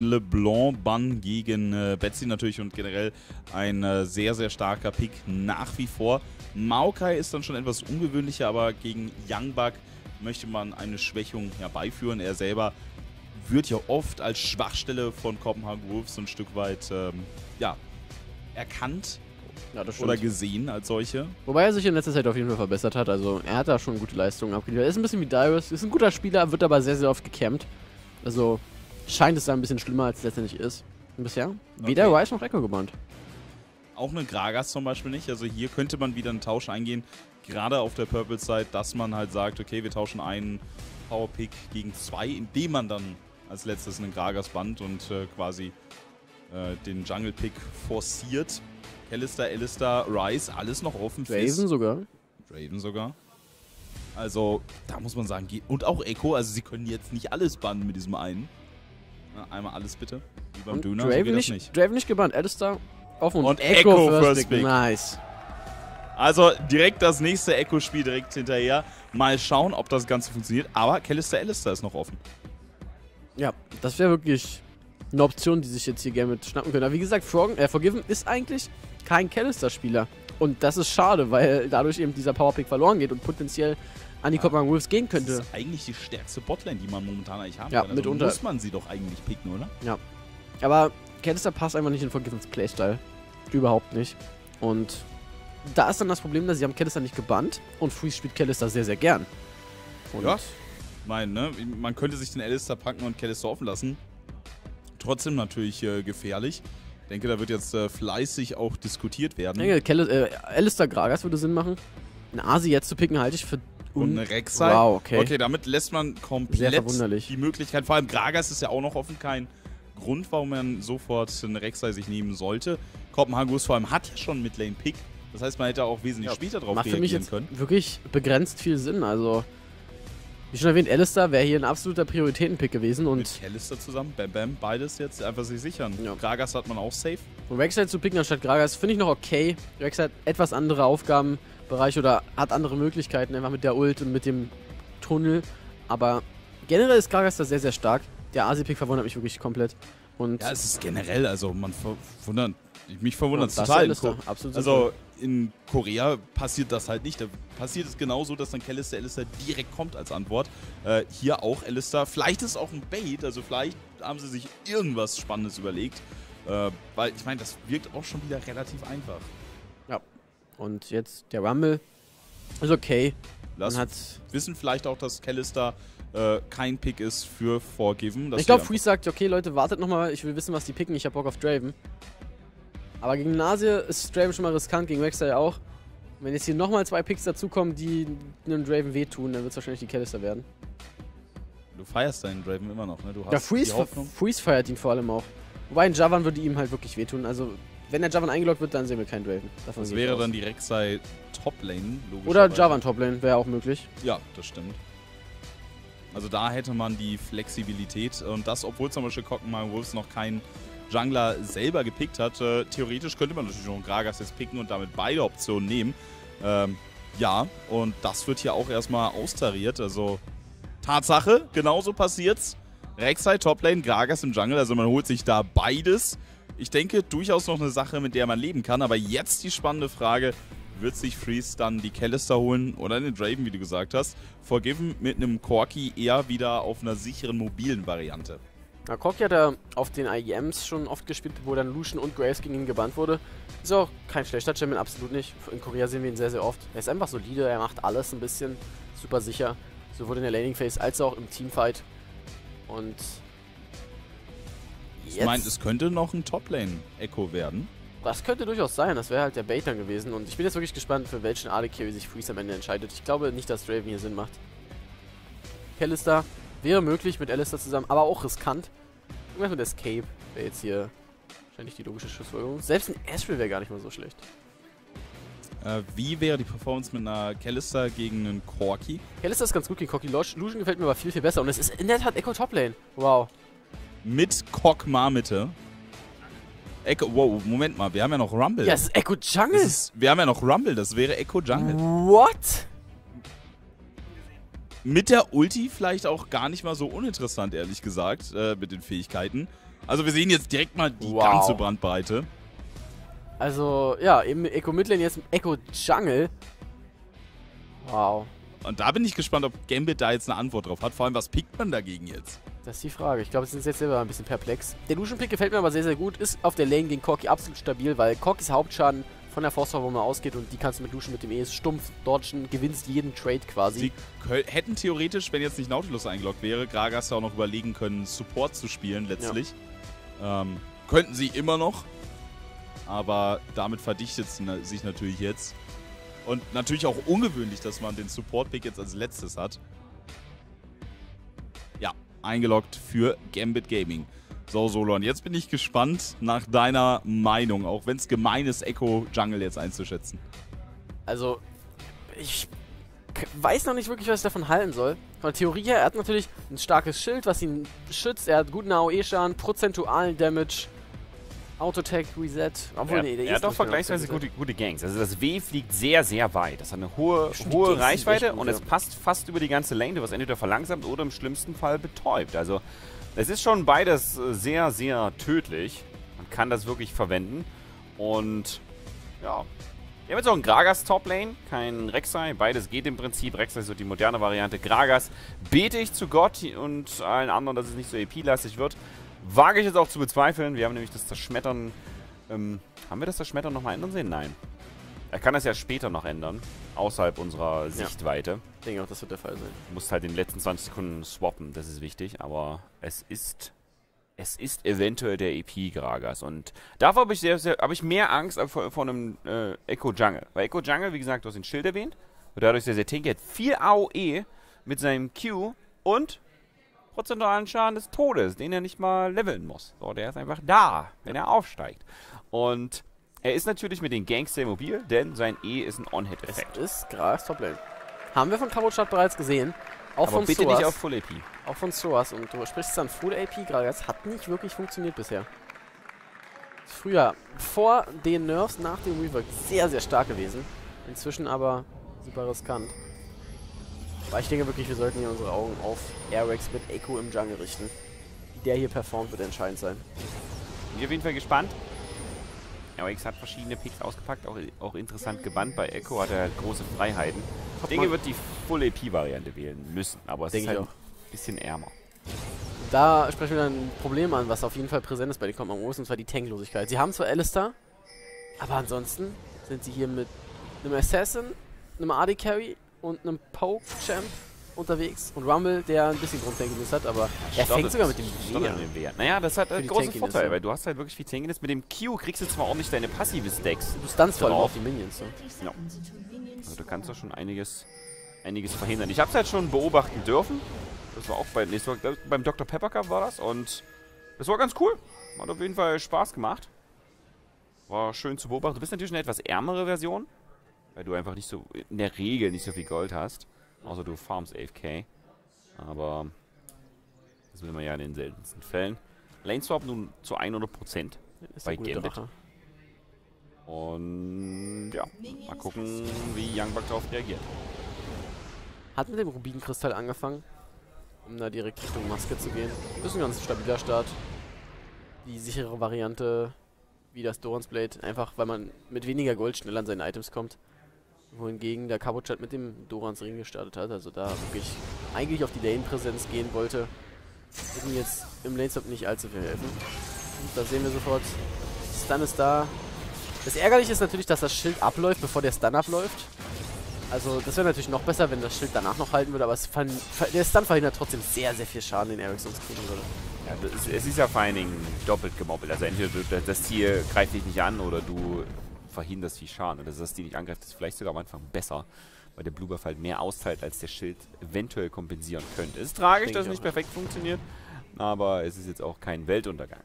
LeBlanc-Bann gegen Betsy natürlich und generell ein sehr, sehr starker Pick nach wie vor. Maokai ist dann schon etwas ungewöhnlicher, aber gegen Youngbuck möchte man eine Schwächung herbeiführen. Er selber wird ja oft als Schwachstelle von Copenhagen Wolves so ein Stück weit erkannt. Ja, oder gesehen als solche. Wobei er sich in letzter Zeit auf jeden Fall verbessert hat. Also er hat da schon gute Leistungen abgeliefert. Er ist ein bisschen wie Darius, ist ein guter Spieler, wird aber sehr, sehr oft gecampt. Also scheint es da ein bisschen schlimmer, als es letztendlich ist. Und bisher weder Ryze noch Ekko gebannt. Auch eine Gragas zum Beispiel nicht. Also hier könnte man wieder einen Tausch eingehen. Gerade auf der Purple-Side, dass man halt sagt, okay, wir tauschen einen Power-Pick gegen zwei, indem man dann als letztes einen Gragas bannt und quasi den Jungle-Pick forciert. Alistar, Ryze, alles noch offen. Draven sogar. Also, da muss man sagen, und auch Ekko, also sie können jetzt nicht alles bannen mit diesem einen. Einmal alles bitte, wie beim Döner, so geht das nicht. Draven nicht gebannt, Alistar offen und Ekko First Pick. Nice. Also direkt das nächste Ekko-Spiel direkt hinterher. Mal schauen, ob das Ganze funktioniert, aber Alistar ist noch offen. Ja, das wäre wirklich eine Option, die sich jetzt hier gerne mit schnappen können. Aber wie gesagt, Forgiven ist eigentlich kein Callister-Spieler. Und das ist schade, weil dadurch eben dieser Powerpick verloren geht und potenziell an die Copenhagen Wolves gehen könnte. Das ist eigentlich die stärkste Botlane, die man momentan eigentlich haben kann. Also mitunter muss man sie doch eigentlich picken, oder? Ja. Aber Callister passt einfach nicht in Forgivens Playstyle. Überhaupt nicht. Und da ist dann das Problem, dass sie haben Callister nicht gebannt und Freeze spielt Callister sehr, sehr gern. Und ja. Nein, ne? Man könnte sich den Alistar packen und Callister offen lassen. Trotzdem natürlich gefährlich. Ich denke, da wird jetzt fleißig auch diskutiert werden. Ich denke, Alistar Gragas würde Sinn machen. Eine Asi jetzt zu picken halte ich für und eine Rek'Sai. Wow, okay, damit lässt man komplett die Möglichkeit. Vor allem Gragas ist ja auch noch offen. Kein Grund, warum man sofort eine Rek'Sai sich nehmen sollte. Kopenhagen Wolves vor allem hat ja schon Midlane-Pick. Das heißt, man hätte auch wesentlich später drauf reagieren können. Macht für mich jetzt wirklich begrenzt viel Sinn. Also, wie schon erwähnt, Alistar wäre hier ein absoluter Prioritätenpick gewesen. Und mit Alistar zusammen, Bam Bam, beides jetzt einfach sich sichern. Ja. Gragas hat man auch safe. Und Rek'Sai zu picken anstatt Gragas finde ich noch okay. Rek'Sai hat etwas andere Aufgabenbereich oder hat andere Möglichkeiten, einfach mit der Ult und mit dem Tunnel. Aber generell ist Gragas da sehr, sehr stark. Der Asi-Pick verwundert mich wirklich komplett. Und ja, es ist generell, also man verwundert. Mich verwundert es total. Absolut also in Korea passiert das halt nicht. Da passiert es genauso, dass dann Alistar direkt kommt als Antwort. Hier auch Alistar. Vielleicht ist es auch ein Bait, also vielleicht haben sie sich irgendwas Spannendes überlegt. Weil ich meine, das wirkt auch schon wieder relativ einfach. Ja. Und jetzt der Rumble. Ist okay. Wissen vielleicht auch, dass Alistar kein Pick ist für Forgiven. Ich glaube, Freeze sagt, okay Leute, wartet nochmal. Ich will wissen, was die picken. Ich habe Bock auf Draven. Aber gegen Nasia ist Draven schon mal riskant, gegen Rek'Sai auch. Wenn jetzt hier nochmal zwei Picks dazukommen, die einem Draven wehtun, dann wird es wahrscheinlich die Callister werden. Du feierst deinen Draven immer noch, ne? Du hast ja, Freeze feiert ihn vor allem auch. Wobei ein Javan würde ihm halt wirklich wehtun. Also, wenn der Javan eingeloggt wird, dann sehen wir keinen Draven. Davon das wäre dann die Rek'Sai Toplane, logischerweise. Oder Javan Toplane wäre auch möglich. Ja, das stimmt. Also, da hätte man die Flexibilität. Und das, obwohl zum Beispiel Kog'Maw Wolves noch keinen Jungler selber gepickt hat. Theoretisch könnte man natürlich noch Gragas jetzt picken und damit beide Optionen nehmen. Ja, und das wird hier auch erstmal austariert. Also Tatsache, genauso passiert's. Rek'Sai Toplane, Gragas im Jungle, also man holt sich da beides. Ich denke, durchaus noch eine Sache, mit der man leben kann. Aber jetzt die spannende Frage, wird sich Freeze dann die Callister holen oder den Draven, wie du gesagt hast? Forgiven mit einem Corki eher wieder auf einer sicheren mobilen Variante. Na, Corki hat er auf den IEMs schon oft gespielt, wo dann Lucian und Graves gegen ihn gebannt wurde. Ist auch kein schlechter Champion, absolut nicht. In Korea sehen wir ihn sehr, sehr oft. Er ist einfach solide, er macht alles ein bisschen super sicher. Sowohl in der Laning Phase als auch im Teamfight. Und jetzt, ich meine, es könnte noch ein Top-Lane-Echo werden. Das könnte durchaus sein, das wäre halt der Bait dann gewesen. Und ich bin jetzt wirklich gespannt, für welchen AD-Carry sich Freeze am Ende entscheidet. Ich glaube nicht, dass Draven hier Sinn macht. Callister wäre möglich mit Alistar zusammen, aber auch riskant. Irgendwas mit Escape wäre jetzt hier wahrscheinlich die logische Schlussfolgerung. Selbst ein Asriel wäre gar nicht mal so schlecht. Wie wäre die Performance mit einer Callister gegen einen Corki? Callister ist ganz gut gegen Corki. Lucian gefällt mir aber viel, viel besser. Und es ist in der Tat Ekko Toplane. Wow. Mit Kog'Maw Mitte. Ekko, wow, Moment mal, wir haben ja noch Rumble. Ja, es ist Ekko Jungle. Wir haben ja noch Rumble, das wäre Ekko Jungle. What? Mit der Ulti vielleicht auch gar nicht mal so uninteressant, ehrlich gesagt, mit den Fähigkeiten. Also wir sehen jetzt direkt mal die ganze Bandbreite. Also, ja, eben Ekko Midlane, jetzt Ekko Jungle. Wow. Und da bin ich gespannt, ob Gambit da jetzt eine Antwort drauf hat. Vor allem, was pickt man dagegen jetzt? Das ist die Frage. Ich glaube, sie sind jetzt selber ein bisschen perplex. Der Lucian-Pick gefällt mir aber sehr, sehr gut. Ist auf der Lane gegen Corki absolut stabil, weil Corkis Hauptschaden von der Force-Verwurmung ausgeht und die kannst du mit Lucian mit dem ES stumpf dodgen, gewinnst jeden Trade quasi. Sie hätten theoretisch, wenn jetzt nicht Nautilus eingeloggt wäre, Gragas auch noch überlegen können, Support zu spielen letztlich. Ja. Könnten sie immer noch. Aber damit verdichtet es sich natürlich jetzt. Und natürlich auch ungewöhnlich, dass man den Support-Pick jetzt als letztes hat. Ja, eingeloggt für Gambit Gaming. So, Solon, jetzt bin ich gespannt nach deiner Meinung, auch wenn es gemein ist, Ekko Jungle jetzt einzuschätzen. Also, ich weiß noch nicht wirklich, was ich davon halten soll. Von der Theorie her, er hat natürlich ein starkes Schild, was ihn schützt. Er hat guten AOE-Schaden, prozentualen Damage. Autotech, Reset. Obwohl, nee, er hat doch vergleichsweise gute Gangs. Also das W fliegt sehr, sehr weit. Das hat eine hohe Reichweite und es passt fast über die ganze Lane. Du wirst entweder verlangsamt oder im schlimmsten Fall betäubt. Also es ist schon beides sehr, sehr tödlich. Man kann das wirklich verwenden. Und ja, wir haben jetzt auch einen Gragas Top-Lane, kein Rek'Sai. Beides geht im Prinzip. Rek'Sai ist so die moderne Variante. Gragas bete ich zu Gott und allen anderen, dass es nicht so EP-lastig wird. Wage ich jetzt auch zu bezweifeln. Wir haben nämlich das Zerschmettern... haben wir das Zerschmettern nochmal ändern sehen? Nein. Er kann das ja später noch ändern. Außerhalb unserer Sichtweite. Ja, ich denke auch, das wird der Fall sein. Du musst halt in den letzten 20 Sekunden swappen. Das ist wichtig. Aber es ist... Es ist eventuell der EP Gragas. Und davor habe ich, mehr Angst vor einem Ekko Jungle. Weil Ekko Jungle, wie gesagt, du hast den Schild erwähnt. Und dadurch sehr, sehr tanky. Hat viel AOE mit seinem Q und... prozentualen Schaden des Todes, den er nicht mal leveln muss. So, der ist einfach da, wenn er aufsteigt. Und er ist natürlich mit den Ganks sehr mobil, denn sein E ist ein On-Hit-Effekt. Das ist Gragas Top-Lane. Haben wir von Cabochard bereits gesehen. Auch aber von bitte Soas. Nicht auf Full AP. Auch von Soas. Und du sprichst dann Full AP, Gragas hat nicht wirklich funktioniert bisher. Früher, vor den Nerfs, nach dem Rework, sehr, sehr stark gewesen. Inzwischen aber super riskant. Aber ich denke wirklich, wir sollten hier unsere Augen auf Airwaks mit Ekko im Jungle richten. Wie der hier performt, wird entscheidend sein. Ich bin auf jeden Fall gespannt. Airwaks hat verschiedene Picks ausgepackt, auch interessant gebannt. Bei Ekko hat er halt große Freiheiten. Ich denke, er wird die Full-AP-Variante wählen müssen, aber es ist halt ein bisschen ärmer. Da sprechen wir dann ein Problem an, was auf jeden Fall präsent ist bei den Kommando-Banner, und zwar die Tanklosigkeit. Sie haben zwar Alistar, aber ansonsten sind sie hier mit einem Assassin, einem AD-Carry und einem Poke-Champ unterwegs und Rumble, der ein bisschen Grundtankiness hat, aber er fängt sogar mit dem W an. Naja, das hat einen großen Vorteil, weil du hast halt wirklich viel Tankiness. Mit dem Q kriegst du zwar auch nicht deine passive Stacks. Du stunst vor allem auf die Minions. Genau. Also du kannst doch schon einiges verhindern. Ich hab's halt schon beobachten dürfen. Das war auch beim Dr. Pepper Cup war das und das war ganz cool. Hat auf jeden Fall Spaß gemacht. War schön zu beobachten. Du bist natürlich eine etwas ärmere Version. Weil du einfach nicht so, in der Regel nicht so viel Gold hast. Außer du farmst 11k. Aber das will man ja in den seltensten Fällen. Lane Swap nun zu 100% bei Gambit. Und ja, mal gucken, wie Youngbuck darauf reagiert. Hat mit dem Rubinkristall angefangen, um da direkt Richtung Maske zu gehen. Das ist ein ganz stabiler Start. Die sichere Variante wie das Dorans Blade. Einfach, weil man mit weniger Gold schneller an seine Items kommt. Wohingegen der Cabochard mit dem Dorans Ring gestartet hat, also da wirklich eigentlich auf die Lane-Präsenz gehen wollte, wird mir jetzt im Lane-Stop nicht allzu viel helfen. Und da sehen wir sofort, Stun ist da. Das Ärgerliche ist natürlich, dass das Schild abläuft, bevor der Stun abläuft. Also das wäre natürlich noch besser, wenn das Schild danach noch halten würde, aber der Stun verhindert trotzdem sehr, sehr viel Schaden, den Eric sonst kriegen würde. Ja, es ist ja vor allen Dingen doppelt gemoppelt, also entweder das Ziel greift dich nicht an oder du... verhinderst viel Schaden. Dass das die nicht angreift, ist vielleicht sogar am Anfang besser, weil der Blue Buff halt mehr austeilt, als der Schild eventuell kompensieren könnte. Es ist tragisch, dass es nicht perfekt funktioniert, aber es ist jetzt auch kein Weltuntergang.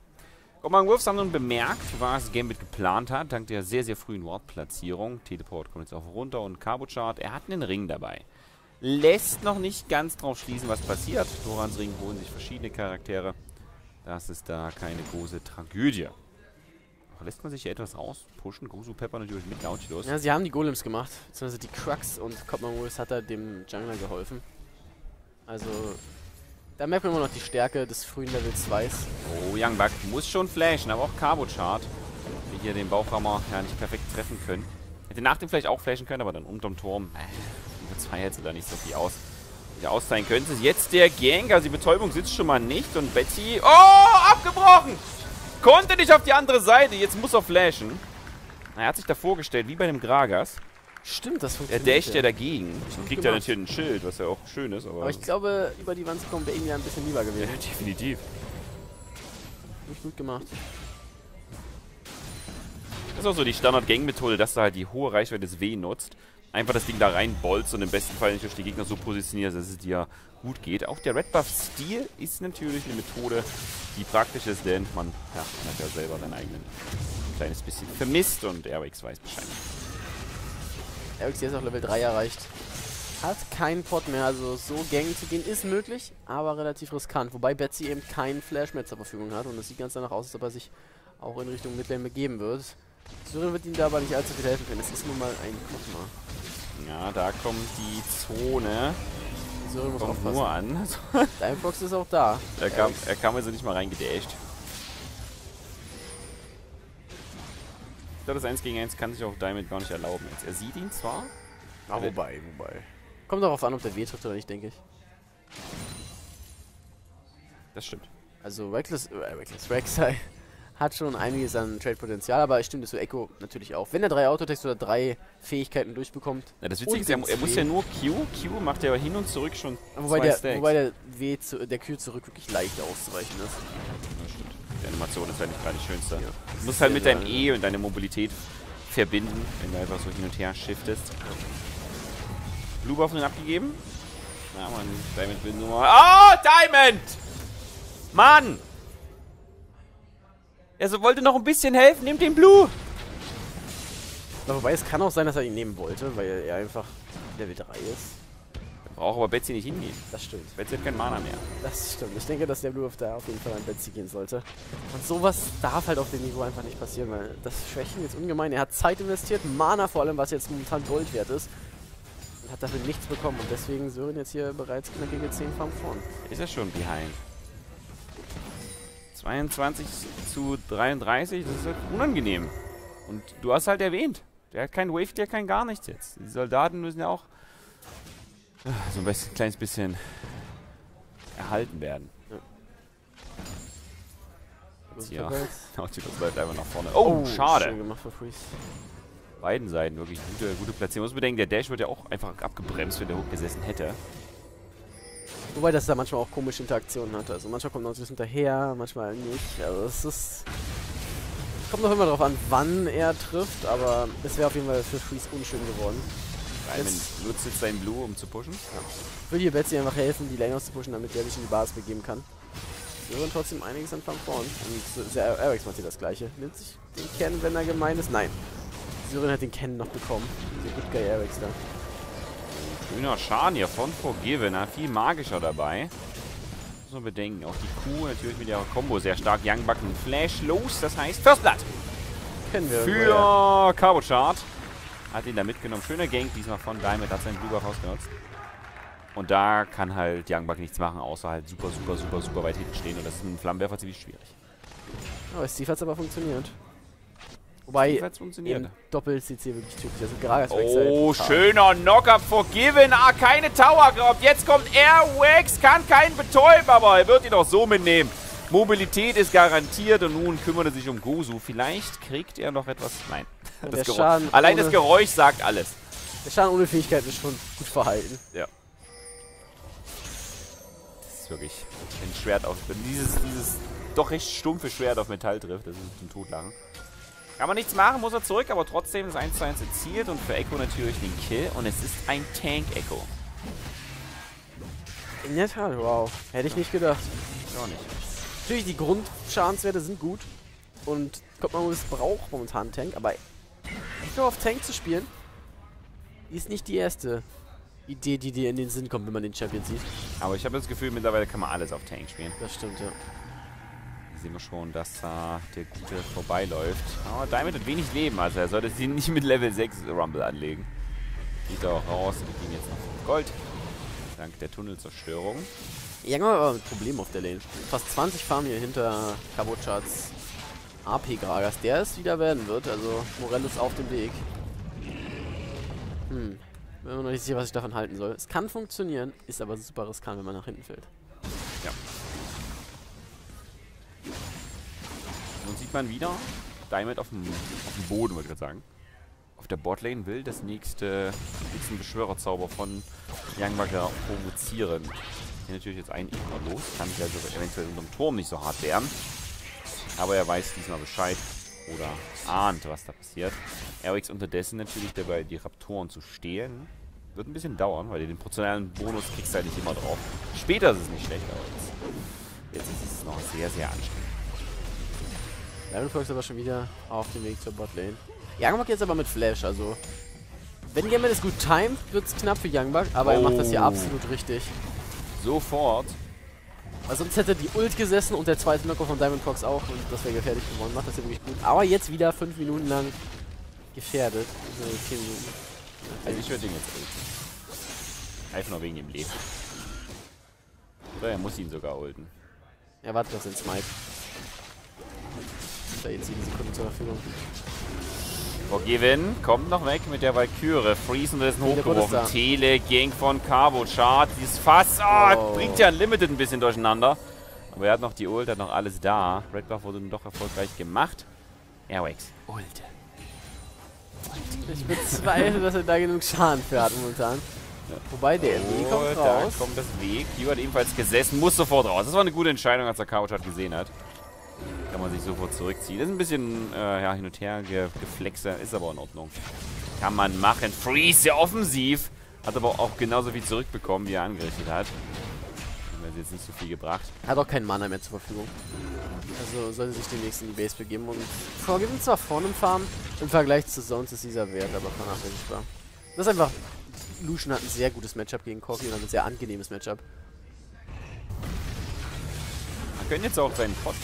Kommando Wolves haben nun bemerkt, was Gambit geplant hat, dank der sehr, sehr frühen Ward-Platzierung. Teleport kommt jetzt auch runter und Cabochard, er hat einen Ring dabei. Lässt noch nicht ganz drauf schließen, was passiert. Dorans Ring holen sich verschiedene Charaktere. Das ist da keine große Tragödie. Lässt man sich hier etwas rauspushen? Gosu Pepper natürlich mit Nautilus. Ja, sie haben die Golems gemacht, beziehungsweise die Crux und Kommando Wolves hat da dem Jungler geholfen. Also, Da merkt man immer noch die Stärke des frühen Level 2s. Oh, Youngbuck muss schon flashen, aber auch Cabochard. Wir hier den Bauchhammer ja nicht perfekt treffen können. Hätte nach dem vielleicht auch flashen können, aber dann unterm Turm. Das war jetzt da nicht so viel aus. Wieder auszeigen könnte. Jetzt der Gang, also die Betäubung sitzt schon mal nicht. Und Betsy. Oh, abgebrochen! Konnte nicht auf die andere Seite. Jetzt muss er flashen. Er hat sich da vorgestellt, wie bei dem Gragas. Stimmt, das funktioniert. Er dasht ja dagegen. Und kriegt ja natürlich ein Schild, was ja auch schön ist. Aber ich glaube, über die Wand zu kommen wäre irgendwie ein bisschen lieber gewesen. Ja, definitiv. Nicht gut gemacht. Das ist auch so die Standard-Gang-Methode, dass du halt die hohe Reichweite des W nutzt. Einfach das Ding da reinbolzt und im besten Fall nicht durch die Gegner so positioniert, dass es dir gut geht. Auch der Red-Buff-Stil ist natürlich eine Methode, die praktisch ist, denn man hat ja selber seinen eigenen kleines bisschen vermisst und Airwaks weiß Bescheid. Airwaks jetzt auch Level 3 erreicht. Hat keinen Pot mehr, also so Gang zu gehen ist möglich, aber relativ riskant. Wobei Betsy eben keinen Flash mehr zur Verfügung hat und es sieht ganz danach aus, als ob er sich auch in Richtung Midlane begeben wird. Sören wird ihm da aber nicht allzu viel helfen können. Es ist nun mal ein Kog'Maw. Ja, da kommt die Zone. Sören muss aufpassen. Nur an. Diamond ist auch da. Er kam also nicht mal reingedasht. Ich glaube, das 1 gegen 1 kann sich auch Diamond gar nicht erlauben. Jetzt. Er sieht ihn zwar. Aber wobei. Kommt darauf an, ob der W trifft oder nicht, denke ich. Das stimmt. Also Rek'Sai hat schon einiges an Trade-Potenzial, aber stimmt, das so Ekko natürlich auch. Wenn er 3 Autotext oder 3 Fähigkeiten durchbekommt. Ja, das Witzige ist, er muss ja nur Q. Q macht ja hin und zurück schon. Wobei der Q zurück wirklich leicht auszuweichen ist. Das stimmt. Die Animation ist halt nicht gerade die schönste. Ja. Du musst halt mit deinem E und deiner Mobilität verbinden, wenn du einfach so hin und her shiftest. Blue Buff wird abgegeben. Na man, Diamond will nur. Oh, Diamond! Mann! Er wollte noch ein bisschen helfen, nimmt den Blue! Na, wobei es kann auch sein, dass er ihn nehmen wollte, weil er einfach Level 3 ist. Braucht aber Betsy nicht hingehen. Das stimmt. Betsy hat keinen Mana mehr. Das stimmt. Ich denke, dass der Blue da auf jeden Fall an Betsy gehen sollte. Und sowas darf halt auf dem Niveau einfach nicht passieren, weil das Schwächen ist ungemein. Er hat Zeit investiert, Mana vor allem, was jetzt momentan Gold wert ist. Und hat dafür nichts bekommen. Und deswegen Sören jetzt hier bereits knackige 10 Farm vorn. Ist er schon behind. 22 zu 33, das ist halt unangenehm. Und du hast halt erwähnt, der hat keinen Wave, der kann gar nichts jetzt. Die Soldaten müssen ja auch so ein kleines bisschen erhalten werden. Ja. Jetzt hier. Nautilus bleibt einfach nach vorne. Oh, schade. Schön gemacht für Freeze. Beiden Seiten wirklich gute Platzierung. Muss bedenken, der Dash wird ja auch einfach abgebremst, wenn der Hook gesessen hätte. Wobei das da manchmal auch komische Interaktionen hatte. Also manchmal kommt Nautilus hinterher, manchmal nicht. Also es ist. Kommt noch immer darauf an, wann er trifft, aber es wäre auf jeden Fall für Freeze unschön geworden. Diamond nutzt jetzt sein Blue, um zu pushen. Ja. Will hier Betsy einfach helfen, die Lane auszupushen, damit er sich in die Basis begeben kann. Wir hören trotzdem einiges an Farm vorn. Und Airwaks macht hier das gleiche. Nimmt sich den Ken, wenn er gemein ist? Nein. Sören hat den Ken noch bekommen. Diese Good Guy Airwaks da. Schöner Schaden hier von Forgiven. Viel magischer dabei. Muss man bedenken. Auch die Q natürlich mit ihrer Combo sehr stark. Youngbuck und Flash los. Das heißt First Blood. Kennen wir. Für Cabochard. Hat ihn da mitgenommen. Schöner Gank diesmal von Diamond. Hat seinen Blue Buff ausgenutzt. Und da kann halt Youngbuck nichts machen, außer halt super weit hinten stehen. Und das ist mit einem Flammenwerfer ziemlich schwierig. Aber Steve hat es aber funktioniert. Wobei, Doppel-CC wirklich typisch. Also Gragas Wechsel. Oh, schöner Knockup Forgiven. Ah, keine Tower Grab. Jetzt kommt Airwaks. Kann keinen betäuben, aber er wird ihn doch so mitnehmen. Mobilität ist garantiert und nun kümmert er sich um Gosu. Vielleicht kriegt er noch etwas. Nein. Das Geräusch. Allein das Geräusch sagt alles. Der Schaden ohne Fähigkeit ist schon gut verhalten. Ja. Das ist wirklich ein Schwert auf. Wenn dieses doch recht stumpfe Schwert auf Metall trifft, das ist zum Totlachen. Kann man nichts machen, muss er zurück, aber trotzdem ist 1:1 erzielt und für Ekko natürlich den Kill und es ist ein Tank-Ekko. In der Tat, wow. Hätte ich nicht gedacht. Auch nicht. Natürlich, die Grundschadenswerte sind gut und Kommando braucht momentan Tank, aber Ekko auf Tank zu spielen ist nicht die erste Idee, die dir in den Sinn kommt, wenn man den Champion sieht. Aber ich habe das Gefühl, mittlerweile kann man alles auf Tank spielen. Das stimmt, ja. Hier sehen wir schon, dass da der Gute vorbeiläuft. Aber Diamond hat wenig Leben, also er sollte sie nicht mit Level 6 Rumble anlegen. Geht auch raus, wir gehen jetzt noch Gold. dank der Tunnelzerstörung. Irgendwann war ein Problem auf der Lane. Fast 20 Farm hier hinter Cabochards AP Gragas, der es wieder werden wird. Also Morell ist auf dem Weg. Hm. Ich bin mir noch nicht sicher, was ich davon halten soll. Es kann funktionieren, ist aber super riskant, wenn man nach hinten fällt. Ja. Nun sieht man wieder Diamond auf dem Boden, würde ich gerade sagen. Auf der Botlane will das nächsten Beschwörerzauber von Youngbuck provozieren. Hier natürlich jetzt ein Ekko los. Kann sich also eventuell unserem Turm nicht so hart wehren. Aber er weiß diesmal Bescheid oder ahnt, was da passiert. Airwaks unterdessen natürlich dabei, die Raptoren zu stehlen. Wird ein bisschen dauern, weil ihr den prozentualen Bonus kriegst halt nicht immer drauf. Später ist es nicht schlecht, aber jetzt ist es noch sehr, sehr anstrengend. Diamondfolks aber schon wieder auf dem Weg zur Botlane. Youngbuck jetzt aber mit Flash, also wenn Gambit es gut timet, wird es knapp für Youngbuck, aber er macht das hier absolut richtig. Sofort. Weil sonst hätte die Ult gesessen und der zweite Knockout von Diamond Fox auch und das wäre gefährlich geworden. Macht das hier wirklich gut. Aber jetzt wieder 5 Minuten lang gefährdet. Also 10 Minuten. Also ich würde ihn jetzt ulten. Einfach nur wegen dem Leben. Oder er muss ihn sogar ulten. Er wartet auf den Smite. Da jetzt 7 Sekunden zur Verfügung. Forgiven kommt noch weg mit der Valkyrie. Freeze und das ist ein hochgeworfen. Tele-Gang von Cabochard. Dieses Fass bringt ja Unlimited ein bisschen durcheinander. Aber er hat noch die Ult, hat noch alles da. Red Buff wurde nun doch erfolgreich gemacht. Airwaks. Ult. Ich bezweifle, dass er da genug Schaden für hat momentan. Ja. Wobei der MD kommt raus. Da kommt das Weg. Die hat ebenfalls gesessen, muss sofort raus. Das war eine gute Entscheidung, als er Cabochard gesehen hat. Kann man sich sofort zurückziehen. Das ist ein bisschen ja, hin und her geflexer, ist aber in Ordnung. Kann man machen. Freeze, sehr offensiv. Hat aber auch genauso viel zurückbekommen, wie er angerichtet hat. Hat jetzt nicht so viel gebracht. Hat auch keinen Mana mehr zur Verfügung. Also sollte sich demnächst in die Base begeben. Und Forgiven zwar vorne im Farm, im Vergleich zu Zones ist dieser Wert aber vernachlässigbar. Das ist einfach... Lucian hat ein sehr gutes Matchup gegen Corki und hat ein sehr angenehmes Matchup. Man könnte jetzt auch seinen Pot...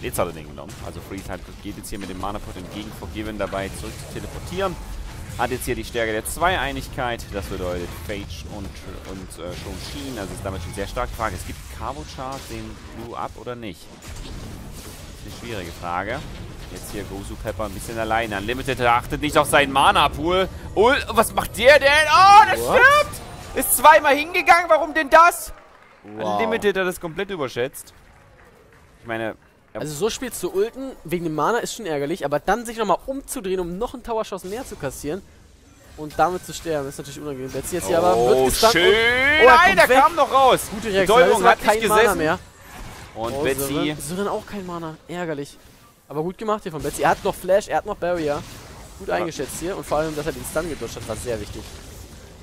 Jetzt hat er den genommen. Also Freeze halt geht jetzt hier mit dem Mana-Pot entgegen, Forgiven dabei zurück zu teleportieren. Hat jetzt hier die Stärke der Zweieinigkeit. Das bedeutet Phage und schon Sheen. Also ist damit schon sehr stark. Die Frage, es gibt Cabochard den Blue up oder nicht? Das ist eine schwierige Frage. Jetzt hier Gosu Pepper ein bisschen alleine. Unlimited achtet nicht auf seinen Mana-Pool. Oh, was macht der denn? Oh, der stirbt! Ist zweimal hingegangen. Warum denn das? Wow. Unlimited hat das komplett überschätzt. Ich meine... Also so spielst zu ulten, wegen dem Mana ist schon ärgerlich, aber dann sich nochmal umzudrehen, um noch einen Tower-Schuss mehr zu kassieren und damit zu sterben, ist natürlich unangenehm. Betsy jetzt hier aber wird gestanden. Schön. Oh, nein, da kam noch raus. Gute Reaktion, Däumung, hat kein Mana mehr. Und Betsy. Sören auch kein Mana, ärgerlich. Aber gut gemacht hier von Betsy. Er hat noch Flash, er hat noch Barrier. Gut eingeschätzt hier und vor allem, dass er den Stun geduscht hat, war sehr wichtig.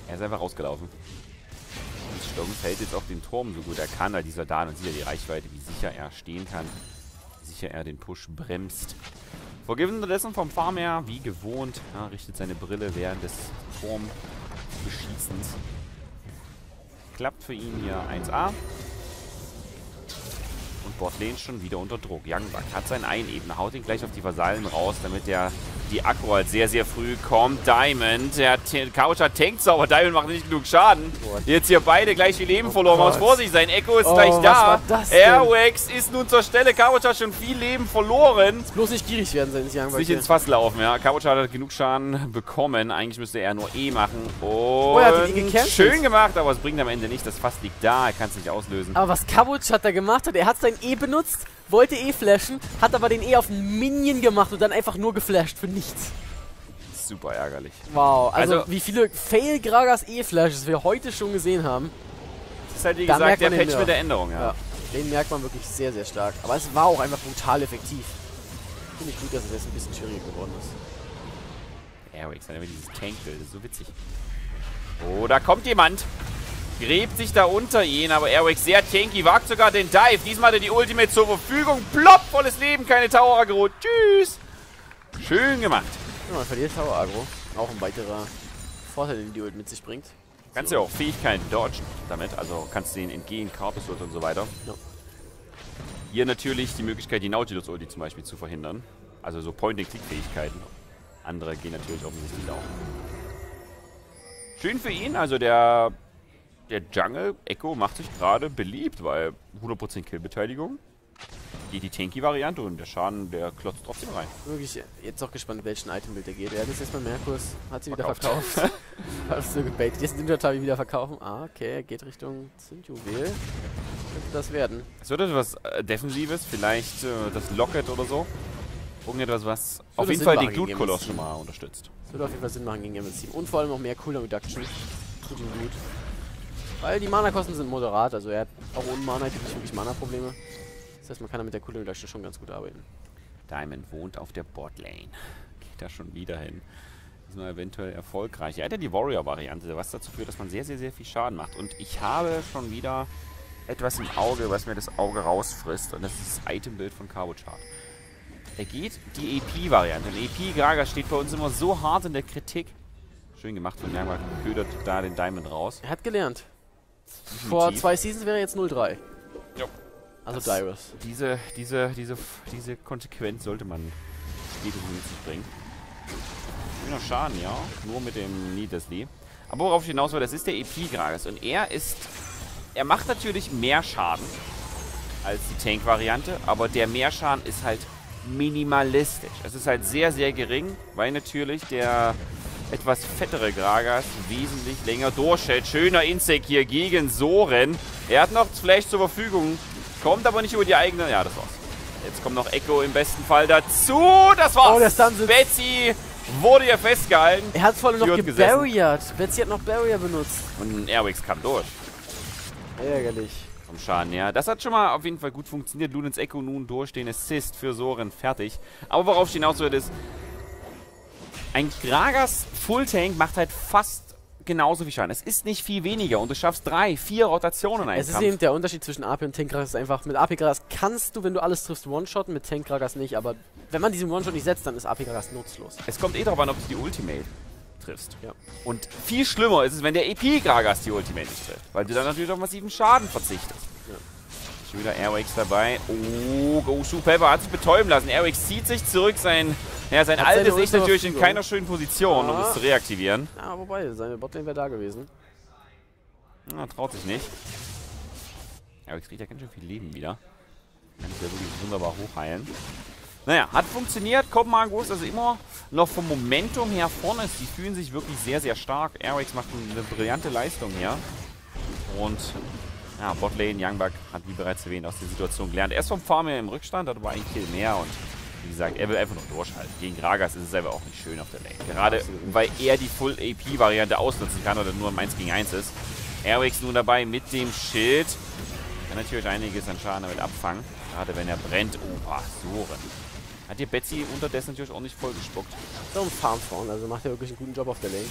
Er ist einfach rausgelaufen. Und Sturm hält jetzt auf den Turm so gut er kann, weil die Soldaten und sicher die Reichweite, wie sicher er stehen kann. Sicher er den Push bremst. Forgiven unterdessen vom Farm her, wie gewohnt, ja, richtet seine Brille während des Turmbeschießens. Klappt für ihn hier 1A. Und Botlane schon wieder unter Druck. Youngbuck hat seinen Einebner, haut ihn gleich auf die Vasallen raus, damit der die Akku halt sehr, sehr früh kommt. Diamond, der Cabochard tankt sauber. Diamond macht nicht genug Schaden. Jetzt hier beide gleich ihr Leben verloren. Muss vorsichtig sein. Ekko ist gleich da. Airwaks ist nun zur Stelle. Cabochard schon viel Leben verloren. Jetzt bloß nicht gierig werden, sein Youngbuck. Nicht ins Fass laufen, ja. Cabochard hat genug Schaden bekommen. Eigentlich müsste er nur E machen. Und er hat ihn gecancelt. Schön gemacht, aber es bringt am Ende nicht. Das Fass liegt da. Er kann es nicht auslösen. Aber was Cabochard da gemacht hat, er hat sein E benutzt. Wollte eh flashen, hat aber den E auf einen Minion gemacht und dann einfach nur geflasht für nichts. Super ärgerlich. Wow, also wie viele Fail-Gragas E-Flashes wir heute schon gesehen haben. Das ist halt wie gesagt der Patch mit der Änderung, ja. Den merkt man wirklich sehr, sehr stark. Aber es war auch einfach brutal effektiv. Finde ich gut, dass es jetzt ein bisschen schwieriger geworden ist. Airwaks, dann immer dieses Tank-Bild, das ist so witzig. Oh, da kommt jemand. Gräbt sich da unter ihn, aber Airwaks sehr tanky, wagt sogar den Dive. Diesmal hat er die Ultimate zur Verfügung. Plopp, volles Leben, keine Tower-Agro. Tschüss. Schön gemacht. Ja, man verliert Tower-Agro. Auch ein weiterer Vorteil, den die Ult mit sich bringt. Kannst ja auch Fähigkeiten dodgen damit, also kannst du denen entgehen, Karpus-Ult und so weiter. Ja. Hier natürlich die Möglichkeit, die Nautilus-Ulti zum Beispiel zu verhindern. Also so Point-and-Click-Fähigkeiten. Andere gehen natürlich offensichtlich auch. Schön für ihn, also der... der Jungle, Ekko, macht sich gerade beliebt, weil 100% Killbeteiligung. Geht die Tanky-Variante und der Schaden, der klotzt trotzdem rein. Wirklich jetzt auch gespannt, welchen Itembild er geht. Er hat jetzt erstmal Merkus, hat sie verkauft. Wieder verkauft. Hast du gebaitet. Jetzt den Ninja-Tabi wieder verkaufen. Ah, okay, er geht Richtung Zündjuwel. Könnte das werden. Es wird etwas Defensives, vielleicht das Locket oder so. Irgendetwas, was auf jeden Fall den Glut-Koloss schon mal unterstützt. Es würde auf jeden Fall Sinn machen gegen Gambit Team. Und vor allem auch mehr Cooldown-Reduction. Tut ihm gut. Weil die Mana-Kosten sind moderat, also er hat auch ohne Mana nicht wirklich Mana-Probleme. Das heißt, man kann da mit der Cooldown Reduction schon ganz gut arbeiten. Diamond wohnt auf der Botlane. Geht da schon wieder hin. Das ist nur eventuell erfolgreich. Er hat ja die Warrior-Variante, was dazu führt, dass man sehr, sehr, sehr viel Schaden macht. Und ich habe schon wieder etwas im Auge, was mir das Auge rausfrisst. Und das ist das Itembild von Cabochard. Er geht die EP-Variante. Und EP Gragas steht bei uns immer so hart in der Kritik. Schön gemacht von Youngbuck. Ködert da den Diamond raus. Er hat gelernt. Definitiv. Vor 2 Seasons wäre jetzt 0-3. Jo. Also Darius. Diese Konsequenz sollte man spätestens mit sich bringen. Schöner Schaden, ja. Nur mit dem Niederslee. Aber worauf ich hinaus will, das ist der EP Gragas. Und er ist... Er macht natürlich mehr Schaden als die Tank-Variante. Aber der Mehrschaden ist halt minimalistisch. Es ist halt sehr, sehr gering, weil natürlich der etwas fettere Gragas wesentlich länger durchhält. Schöner Insekt hier gegen Søren. Er hat noch Flash zur Verfügung, kommt aber nicht über die eigene... Ja, das war's. Jetzt kommt noch Ekko im besten Fall dazu. Das war's. Oh, der Stun-Sitz. Betsy wurde hier festgehalten. Er hat vor allem noch gebarriert. Betsy hat noch Barrier benutzt. Und ein Airwaks kam durch. Ärgerlich. Vom Schaden, ja. Das hat schon mal auf jeden Fall gut funktioniert. Lunens Ekko nun durch den Assist für Søren. Fertig. Aber worauf ich hinaus würde ist... Ein Gragas Full-Tank macht halt fast genauso viel Schaden. Es ist nicht viel weniger und du schaffst 3, 4 Rotationen in einem Kampf. Es ist eben der Unterschied zwischen AP und Tank-Gragas. Einfach mit AP-Gragas kannst du, wenn du alles triffst, One-Shotten, mit Tank-Gragas nicht. Aber wenn man diesen One-Shot nicht setzt, dann ist AP-Gragas nutzlos. Es kommt eh darauf an, ob du die Ultimate triffst. Ja. Und viel schlimmer ist es, wenn der EP-Gragas die Ultimate nicht trifft. Weil du dann natürlich auf massiven Schaden verzichtest. Ja. Schon wieder Airwaks dabei. Oh, Gosu Pepper hat sich betäuben lassen. Airwaks zieht sich zurück. Sein altes ist natürlich in keiner schönen Position, um es zu reaktivieren. Ja, wobei, seine Botlane wäre da gewesen. Na, traut sich nicht. Airwaks kriegt ja ganz schön viel Leben wieder. Kann sich ja wirklich wunderbar hochheilen. Naja, hat funktioniert. Kopenhagen Wolves also immer noch vom Momentum her vorne ist. Die fühlen sich wirklich sehr, sehr stark. Airwaks macht eine brillante Leistung hier. Und... Ja, Botlane, Youngbuck hat, wie bereits erwähnt, aus der Situation gelernt. Er ist vom Farm her im Rückstand, hat aber einen Kill mehr und wie gesagt, er will einfach noch durchhalten. Gegen Gragas ist es selber auch nicht schön auf der Lane. Gerade weil er die Full-AP-Variante ausnutzen kann oder nur im 1 gegen 1 ist. Airwaks nun dabei mit dem Schild. Kann natürlich einiges an Schaden damit abfangen. Gerade wenn er brennt. Oh, Søren. Hat dir Betsy unterdessen natürlich auch nicht vollgespuckt. So ein Farm-Frauen, also macht er wirklich einen guten Job auf der Lane.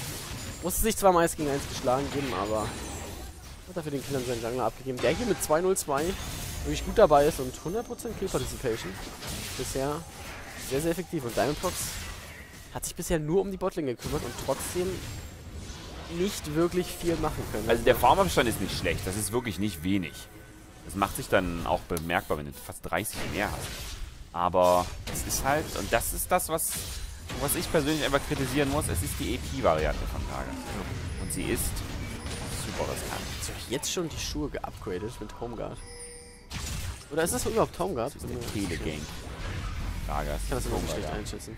Musste sich zwar mal 1 gegen 1 geschlagen geben, aber... Hat er für den Kindern seinen Jungler abgegeben, der hier mit 2-0-2 wirklich gut dabei ist und 100% Kill Participation. Bisher sehr, sehr effektiv. Und Diamond Fox hat sich bisher nur um die Botlane gekümmert und trotzdem nicht wirklich viel machen können. Also der Farmabstand ist nicht schlecht, das ist wirklich nicht wenig. Das macht sich dann auch bemerkbar, wenn du fast 30 mehr hast. Aber es ist halt, und das ist das, was ich persönlich einfach kritisieren muss, es ist die EP-Variante von Gragas. Und sie ist... So, jetzt schon die Schuhe geupgradet mit Homeguard. Oder ist das überhaupt Homeguard? Das ist eine Tele-Gang. Gragas. Ich kann das überhaupt schlecht einschätzen.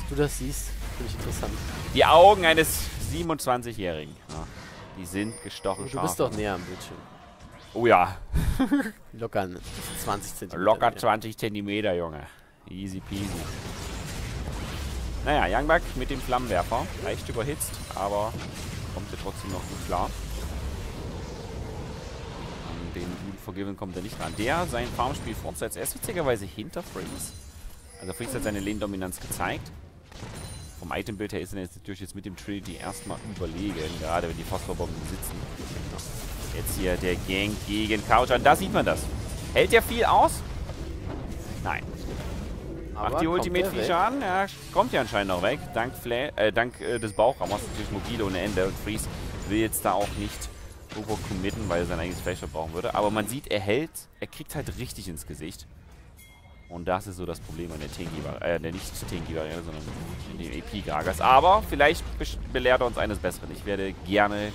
Dass du das siehst, finde ich interessant. Die Augen eines 27-Jährigen. Ja, die sind gestochen. Du bist doch näher am Bildschirm. Oh ja. Locker 20 cm. Locker 20 cm, Junge. Easy peasy. Naja, Youngbuck mit dem Flammenwerfer. Leicht überhitzt, aber... Kommt er trotzdem noch gut klar. An den guten Forgiven kommt er nicht ran. Der sein Farmspiel fortsetzt. Er ist witzigerweise hinter Freeze. Also Freeze hat seine Lane-Dominanz gezeigt. Vom Itembild her ist er jetzt natürlich jetzt mit dem Trinity erstmal überlegen. Gerade wenn die Phosphorbomben sitzen. Jetzt hier der Gank gegen Cabochard. Da sieht man das. Hält der viel aus? Nein. Macht die Ultimate viel Schaden? Ja, kommt ja anscheinend noch weg. Dank des Bauchrammers natürlich mobile ohne Ende. Und Freeze will jetzt da auch nicht overcommitten, weil er sein eigenes Flash brauchen würde. Aber man sieht, er kriegt halt richtig ins Gesicht. Und das ist so das Problem an der nicht-Tanky-Variante, sondern in dem AP-Gragas. Aber vielleicht belehrt er uns eines Besseren. Ich werde gerne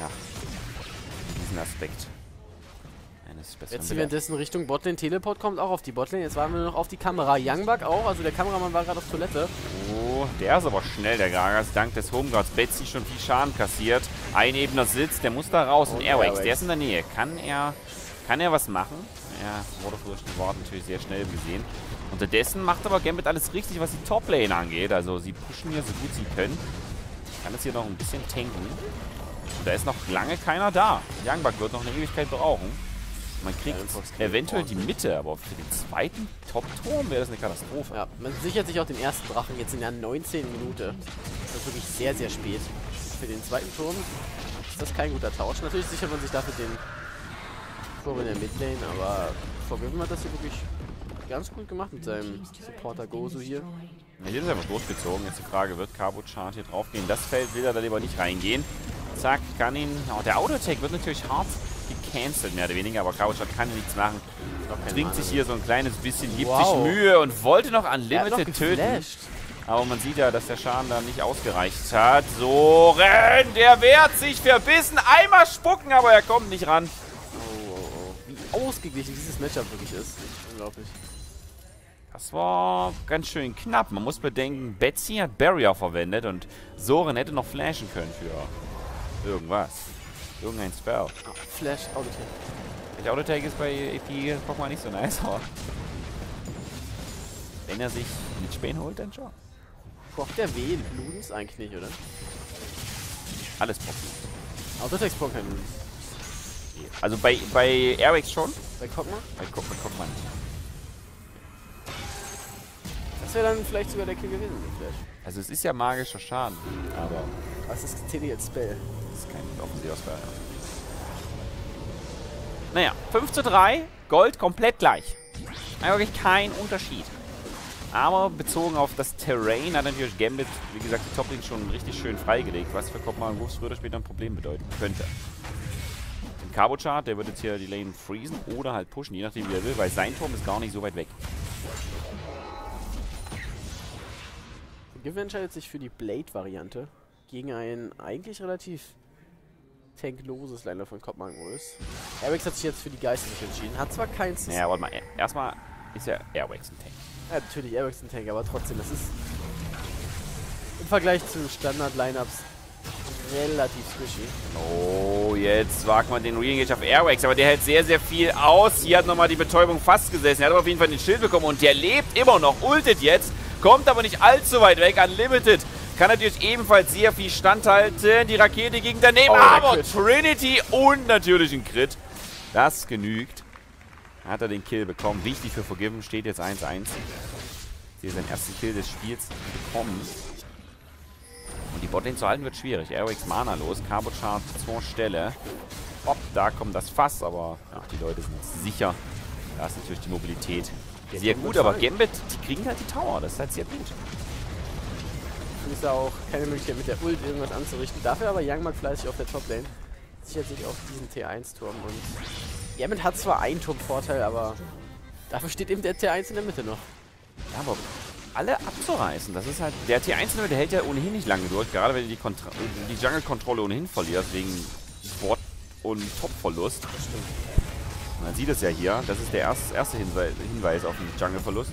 ja, diesen Aspekt eines besseren. Jetzt währenddessen Richtung Botlane Teleport kommt auch auf die Botlane. Jetzt waren wir noch auf die Kamera. Youngbuck auch, also der Kameramann war gerade auf Toilette. Oh, der ist aber schnell, der Gragas. Dank des Homeguards Betsy schon viel Schaden kassiert. Ein Ebner sitzt, der muss da raus. Und Airwaks, der ist in der Nähe. Kann er was machen? Ja, wurde früher schon Wort natürlich sehr schnell gesehen. Unterdessen macht aber Gambit alles richtig, was die Toplane angeht. Also sie pushen hier so gut sie können. Kann es hier noch ein bisschen tanken. Und da ist noch lange keiner da. Youngbuck wird noch eine Ewigkeit brauchen. Man kriegt eventuell die Mitte, aber für den zweiten Top-Turm wäre das eine Katastrophe. Ja, man sichert sich auch den ersten Drachen jetzt in der 19. Minute. Das ist wirklich sehr, sehr spät. Für den zweiten Turm ist das kein guter Tausch. Natürlich sichert man sich dafür den Turm in der Midlane, aber Forgiven hat das hier wirklich ganz gut gemacht mit seinem Supporter Gosu hier. Ja, hier ist einfach losgezogen. Jetzt die Frage, wird Cabochard hier drauf gehen? Das Feld will er da lieber nicht reingehen. Zack, kann ihn... Oh, der Autotech wird natürlich hart gecancelt, mehr oder weniger, aber Cabochard kann nichts machen. Trinkt sich hier so ein kleines bisschen, gibt sich Mühe und wollte noch Unlimited töten. Aber man sieht ja, dass der Schaden da nicht ausgereicht hat. Soren, der wehrt sich verbissen. Einmal spucken, aber er kommt nicht ran. Wie ausgeglichen dieses Matchup wirklich ist. Unglaublich. Das war ganz schön knapp. Man muss bedenken, Betsy hat Barrier verwendet und Soren hätte noch flashen können für irgendwas. Irgendein Spell. Oh, Flash, Autotag. Der Autotag ist bei EP Pokémon nicht so nice, aber wenn er sich mit Spähen holt, dann schon. Braucht der wen? Blutens eigentlich nicht, oder? Alles Pokémon. Autotags Pokémon. Also bei Airwaks schon? Bei Kog'Maw? Bei Kog'Maw nicht. Das wäre dann vielleicht sogar der Kill gewesen, der Flash. Also es ist ja magischer Schaden, aber... Was ist das TD als Spell? Das ist kein offensiver Spell. Naja, 5:3, Gold komplett gleich. Also wirklich kein Unterschied. Aber bezogen auf das Terrain hat natürlich Gambit, wie gesagt, die Top-Lane schon richtig schön freigelegt, was für Kommando Wolves früher oder später ein Problem bedeuten könnte. Den Cabochard, der wird jetzt hier die Lane freezen oder halt pushen, je nachdem wie er will, weil sein Turm ist gar nicht so weit weg. Forgiven entscheidet sich für die Blade-Variante gegen ein eigentlich relativ tankloses Liner von Kommando Wolves. Airwaks hat sich jetzt für die Geister nicht entschieden. Hat zwar keins... System. Naja, warte mal. Erstmal ist ja Airwaks ein Tank. Ja, natürlich Airwaks ein Tank, aber trotzdem, das ist im Vergleich zu Standard-Lineups relativ squishy. Oh, jetzt wagt man den Re-Engage auf Airwaks, aber der hält sehr, sehr viel aus. Hier hat nochmal die Betäubung fast gesessen. Er hat aber auf jeden Fall den Schild bekommen und der lebt immer noch. Ultet jetzt. Kommt aber nicht allzu weit weg. Unlimited kann natürlich ebenfalls sehr viel standhalten. Die Rakete ging daneben. Oh, aber Trinity und natürlich ein Crit. Das genügt. Hat er den Kill bekommen. Wichtig für Forgiven. Steht jetzt 1:1. Hier seinen ersten Kill des Spiels bekommen. Und die Botlane zu halten wird schwierig. Airwaks Mana los. Cabochard zur Stelle. Hopp, da kommt das Fass. Aber ja, die Leute sind jetzt sicher. Da ist natürlich die Mobilität. Sehr gut, aber Gambit, die kriegen halt die Tower, das ist halt sehr gut. Und ist da auch keine Möglichkeit mit der Ult irgendwas anzurichten. Dafür aber Youngbuck fleißig auf der Toplane. Sichert sich auf diesen T1-Turm und Gambit hat zwar einen Turmvorteil, aber dafür steht eben der T1 in der Mitte noch. Ja, aber alle abzureißen, das ist halt... Der T1 in der Mitte hält ja ohnehin nicht lange durch, gerade wenn du die Jungle-Kontrolle ohnehin verlierst, wegen Sport- und Top-Verlust. Das stimmt. Man sieht es ja hier, das ist der erste Hinweis auf den Jungle-Verlust.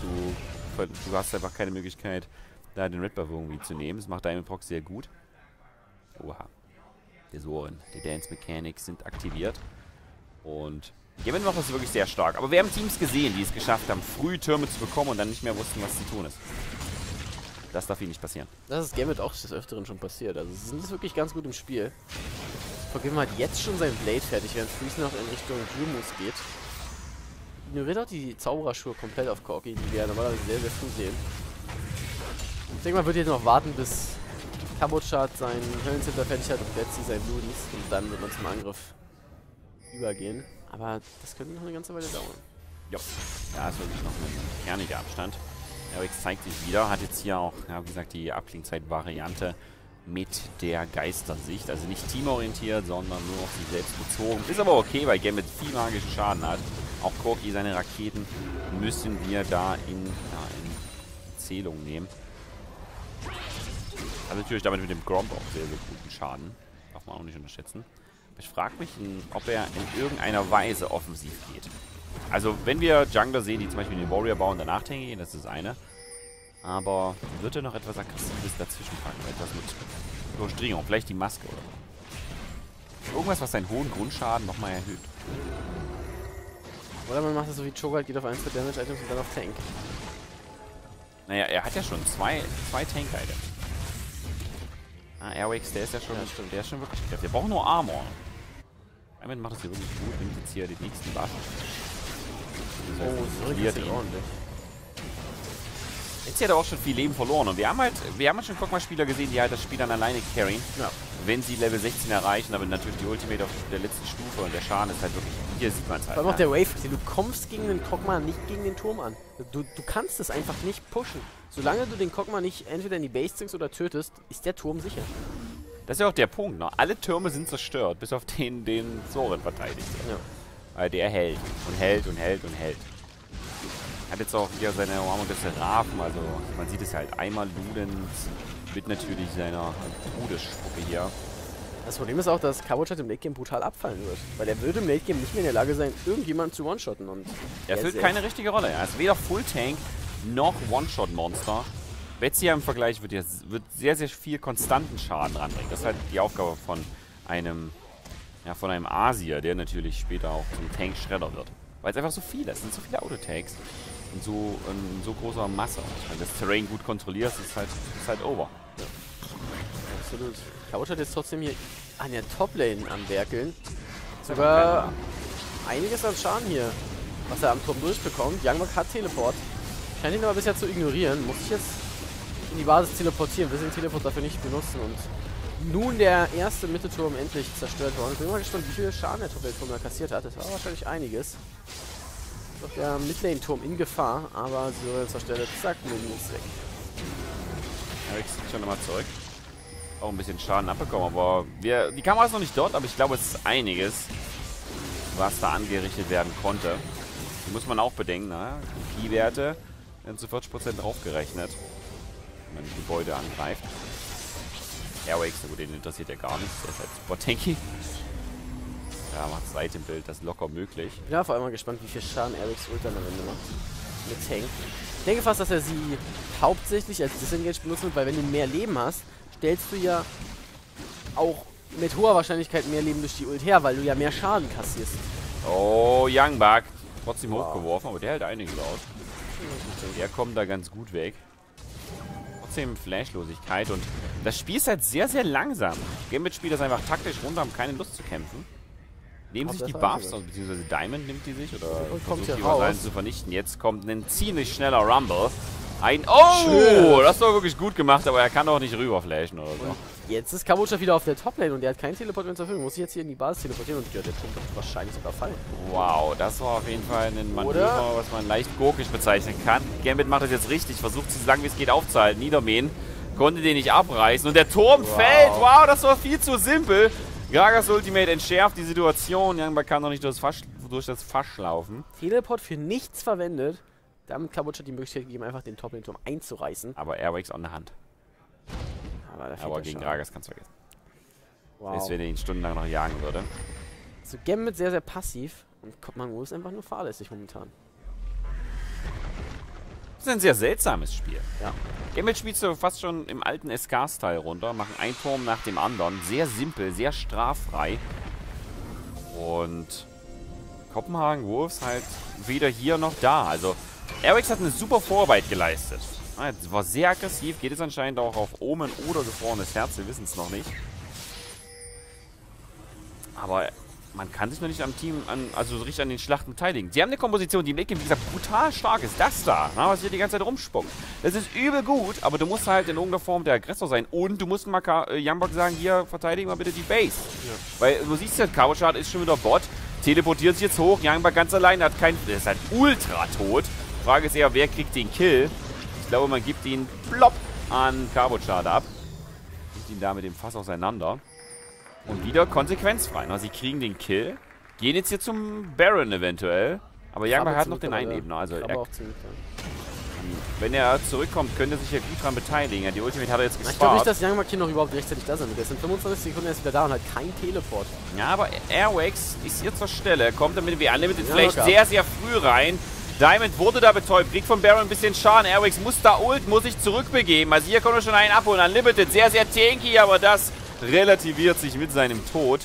Du hast einfach keine Möglichkeit, da den Red Buff irgendwie zu nehmen. Das macht Diamond Proc sehr gut. Oha. Der Soren, die Dance Mechanics sind aktiviert. Und Gambit macht das wirklich sehr stark. Aber wir haben Teams gesehen, die es geschafft haben, früh Türme zu bekommen und dann nicht mehr wussten, was zu tun ist. Das darf ihnen nicht passieren. Das ist Gambit auch des Öfteren schon passiert. Also sie sind wirklich ganz gut im Spiel. Forgiven hat jetzt schon sein Blade fertig, während Freeze noch in Richtung Blumus geht. Ignoriert auch die Zaubererschuhe komplett auf Corki, die wir ja normalerweise sehr, sehr früh sehen. Ich denke mal, wird jetzt noch warten, bis Cabochard seinen Höllenzitter fertig hat und Betsy seinen Bludens. Und dann wird man zum Angriff übergehen. Aber das könnte noch eine ganze Weile dauern. Jo, da ist wirklich noch ein kerniger Abstand. Airwaks zeigt sich wieder, hat jetzt hier auch, ja, wie gesagt, die Abklingzeit-Variante mit der Geistersicht. Also nicht teamorientiert, sondern nur auf sich selbst bezogen. Ist aber okay, weil Gambit viel magischen Schaden hat. Auch Corki, seine Raketen müssen wir da in Zählung nehmen. Also natürlich damit mit dem Gromp auch sehr, sehr guten Schaden. Auch darf man auch nicht unterschätzen. Ich frage mich, ob er in irgendeiner Weise offensiv geht. Also, wenn wir Jungler sehen, die zum Beispiel den Warrior bauen, danach tanken gehen, das ist eine. Aber wird er noch etwas Aggressives dazwischen packen? Etwas mit Durchdringung, vielleicht die Maske oder so. Irgendwas, was seinen hohen Grundschaden nochmal erhöht. Oder man macht das so wie Cho'Galt, geht auf 1 für Damage-Items und dann auf Tank. Naja, er hat ja schon zwei Tank-Items. Ah, Airwaks, der ist ja schon, ja, der ist schon wirklich kräftig. Wir brauchen nur Armor. Diamond macht das hier wirklich gut, nimmt jetzt hier den nächsten Buff. Das heißt, oh, zurückkehrt ihn. Jetzt hat er auch schon viel Leben verloren. Und wir haben halt schon Kog'Maw-Spieler gesehen, die halt das Spiel dann alleine carryen. Ja. Wenn sie Level 16 erreichen, aber natürlich die Ultimate auf der letzten Stufe und der Schaden ist halt wirklich, hier sieht man es halt. Vor allem auch der Wave, du kommst gegen den Kog'Maw nicht gegen den Turm an. Du kannst es einfach nicht pushen. Solange du den Kog'Maw nicht entweder in die Base zinkst oder tötest, ist der Turm sicher. Das ist ja auch der Punkt, ne? Alle Türme sind zerstört, bis auf den Soren verteidigt. Ja. Weil der hält und hält und hält und hält. Hat jetzt auch wieder seine Umarmung des Seraphen, also man sieht es halt einmal Ludens mit natürlich seiner Todesspucke hier. Das Problem ist auch, dass Cabochard im Late Game brutal abfallen wird, weil er würde im Late Game nicht mehr in der Lage sein, irgendjemanden zu one-shotten. Und er füllt keine richtige Rolle, er ist weder Full-Tank noch One-Shot-Monster. Betsy im Vergleich wird sehr, sehr viel konstanten Schaden ranbringen. Das ist halt die Aufgabe von einem Asier, der natürlich später auch zum Tank-Shredder wird. Weil es einfach so viel ist, es sind so viele Autotags und so in so großer Masse. Wenn du das Terrain gut kontrollierst, ist halt over. Ja. Absolut. Cabochard hat jetzt trotzdem hier an der Top-Lane am Werkeln. Sogar einiges an Schaden hier, was er am Turm durchbekommt. Youngbuck hat Teleport. Scheint ihn aber bisher zu ignorieren. Muss ich jetzt in die Basis teleportieren. Wir sind Teleport dafür nicht benutzen. Und nun der erste Mittelturm endlich zerstört worden. Ich bin mal gespannt, wie viel Schaden der Top-Lane-Turm kassiert hat. Das war wahrscheinlich einiges. Doch der Midlane-Turm in Gefahr. Aber sie wurde zerstört. Zack, Minions weg. Eric sieht schon nochmal zurück. Auch ein bisschen Schaden abbekommen, aber die Kamera ist noch nicht dort, aber ich glaube, es ist einiges, was da angerichtet werden konnte. Die muss man auch bedenken, ne? Die Werte werden zu 40% draufgerechnet, wenn man die Gebäude angreift. Airwakes, aber den interessiert ja gar nichts, der ist halt super tanky. Da macht das Itembild das locker möglich. Ich bin vor allem mal gespannt, wie viel Schaden Airwakes Ult dann am Ende macht. Mit Tank. Ich denke fast, dass er sie hauptsächlich als Disengage benutzt wird, weil wenn du mehr Leben hast, stellst du ja auch mit hoher Wahrscheinlichkeit mehr Leben durch die Ult her, weil du ja mehr Schaden kassierst. Oh, Youngbuck. Trotzdem hochgeworfen, aber der hält einiges aus. Der kommt da ganz gut weg. Trotzdem Flashlosigkeit und das Spiel ist halt sehr, sehr langsam. Gambit spielt das einfach taktisch runter, haben keine Lust zu kämpfen. Nehmen sich die Buffs, also, beziehungsweise Diamond nimmt die sich oder versucht die Vasallen zu vernichten. Jetzt kommt ein ziemlich schneller Rumble. Oh, das ist doch wirklich gut gemacht, aber er kann doch nicht rüberflashen oder so. Und jetzt ist Cabochard wieder auf der Toplane und er hat keinen Teleport mehr zur Verfügung. Muss ich jetzt hier in die Basis teleportieren und ja, der Punkt wird wahrscheinlich sogar fallen. Wow, das war auf jeden Fall ein Manöver, was man leicht gurkisch bezeichnen kann. Gambit macht das jetzt richtig, versucht so lange wie es geht aufzuhalten, niedermähen. Konnte den nicht abreißen und der Turm fällt. Wow, das war viel zu simpel. Gragas Ultimate entschärft die Situation. Youngbuck kann doch nicht durch das Fasch laufen. Teleport für nichts verwendet. Damit Cabochard die Möglichkeit gegeben, einfach den Top-Lane-Turm einzureißen. Aber Airwakes on the hand. Aber gegen Gragas kannst du vergessen. Wow. Selbst wenn er ihn stundenlang noch jagen würde. So, Gambit sehr, sehr passiv. Und Kommando ist einfach nur fahrlässig momentan. Das ist ein sehr seltsames Spiel. Ja. Gambit spielt so fast schon im alten SK-Style runter. Machen einen Turm nach dem anderen. Sehr simpel, sehr straffrei. Und Kopenhagen Wolves halt weder hier noch da. Also Airwaks hat eine super Vorarbeit geleistet. Das war sehr aggressiv, geht es anscheinend auch auf Omen oder gefrorenes Herz, wir wissen es noch nicht. Aber man kann sich noch nicht am Team, also richtig an den Schlachten beteiligen. Sie haben eine Komposition, die im Late-Game, wie gesagt, brutal stark ist. Das da, was hier die ganze Zeit rumspuckt. Das ist übel gut, aber du musst halt in irgendeiner Form der Aggressor sein. Und du musst mal Youngbuck sagen, hier, verteidigen mal bitte die Base. Ja. Weil du siehst ja, Cabochard ist schon wieder Bot, teleportiert sich jetzt hoch, Youngbuck ganz allein, hat keinen, der ist halt ultra tot. Die Frage ist eher, wer kriegt den Kill? Ich glaube, man gibt ihn plopp an Cabochard ab. Gibt ihn da mit dem Fass auseinander. Und wieder konsequenzfrei. Na, sie kriegen den Kill. Gehen jetzt hier zum Baron eventuell. Aber Youngbuck hat noch den Einebner. Also er, ich Wenn er zurückkommt, könnte er sich ja gut dran beteiligen. Ja, die Ultimate hat er jetzt gespart. Ich glaube nicht, dass Youngbuck hier noch überhaupt rechtzeitig da sein wird. Er ist in 25 Sekunden erst wieder da und hat keinen Teleport. Ja, aber Airwaks ist hier zur Stelle. Kommt damit wie Unlimited vielleicht sehr, sehr früh rein. Diamond wurde da betäubt, kriegt von Baron ein bisschen Schaden. Airwaks muss da ult, muss sich zurückbegeben. Also hier kommt er schon einen abholen. Unlimited, sehr, sehr tanky, aber das relativiert sich mit seinem Tod.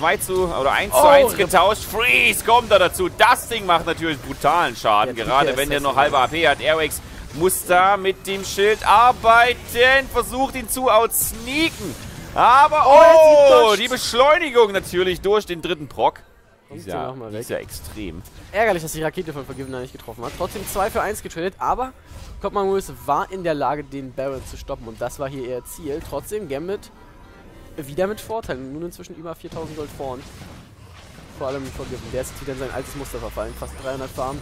1 zu 1 getauscht. Freeze kommt da dazu. Das Ding macht natürlich brutalen Schaden, gerade wenn der noch halbe AP hat. Airwaks muss da mit dem Schild arbeiten, versucht ihn zu outsneaken. Aber oh, die Beschleunigung natürlich durch den dritten Proc. Ist ja extrem. Ärgerlich, dass die Rakete von Forgiven da nicht getroffen hat. Trotzdem 2 für 1 getradet, aber Kommando Wolves war in der Lage, den Baron zu stoppen. Und das war hier ihr Ziel. Trotzdem Gambit wieder mit Vorteilen. Nun inzwischen über 4000 Gold vorn. Vor allem Forgiven. Der ist wieder in sein altes Muster verfallen. Fast 300 Farm.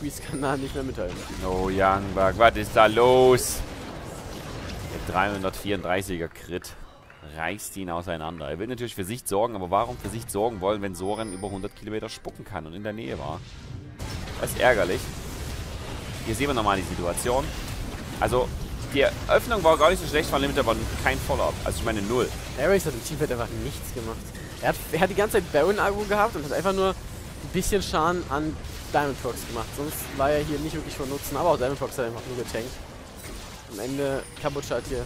Freeze kann da nicht mehr mitteilen. Oh, Youngbuck, was ist da los? Der 334er Crit reißt ihn auseinander. Er will natürlich für Sicht sorgen, aber warum für Sicht sorgen wollen, wenn Søren über 100 Kilometer spucken kann und in der Nähe war? Das ist ärgerlich. Hier sehen wir nochmal die Situation. Also, die Eröffnung war gar nicht so schlecht von Limit, aber kein Follow-up. Also, ich meine, 0. Airwaks hat im Teamfight einfach nichts gemacht. Er hat die ganze Zeit Baron-Agro gehabt und hat einfach nur ein bisschen Schaden an Diamond Procs gemacht. Sonst war er hier nicht wirklich von Nutzen, aber auch Diamond Procs hat einfach nur getankt. Am Ende, Cabochard hat hier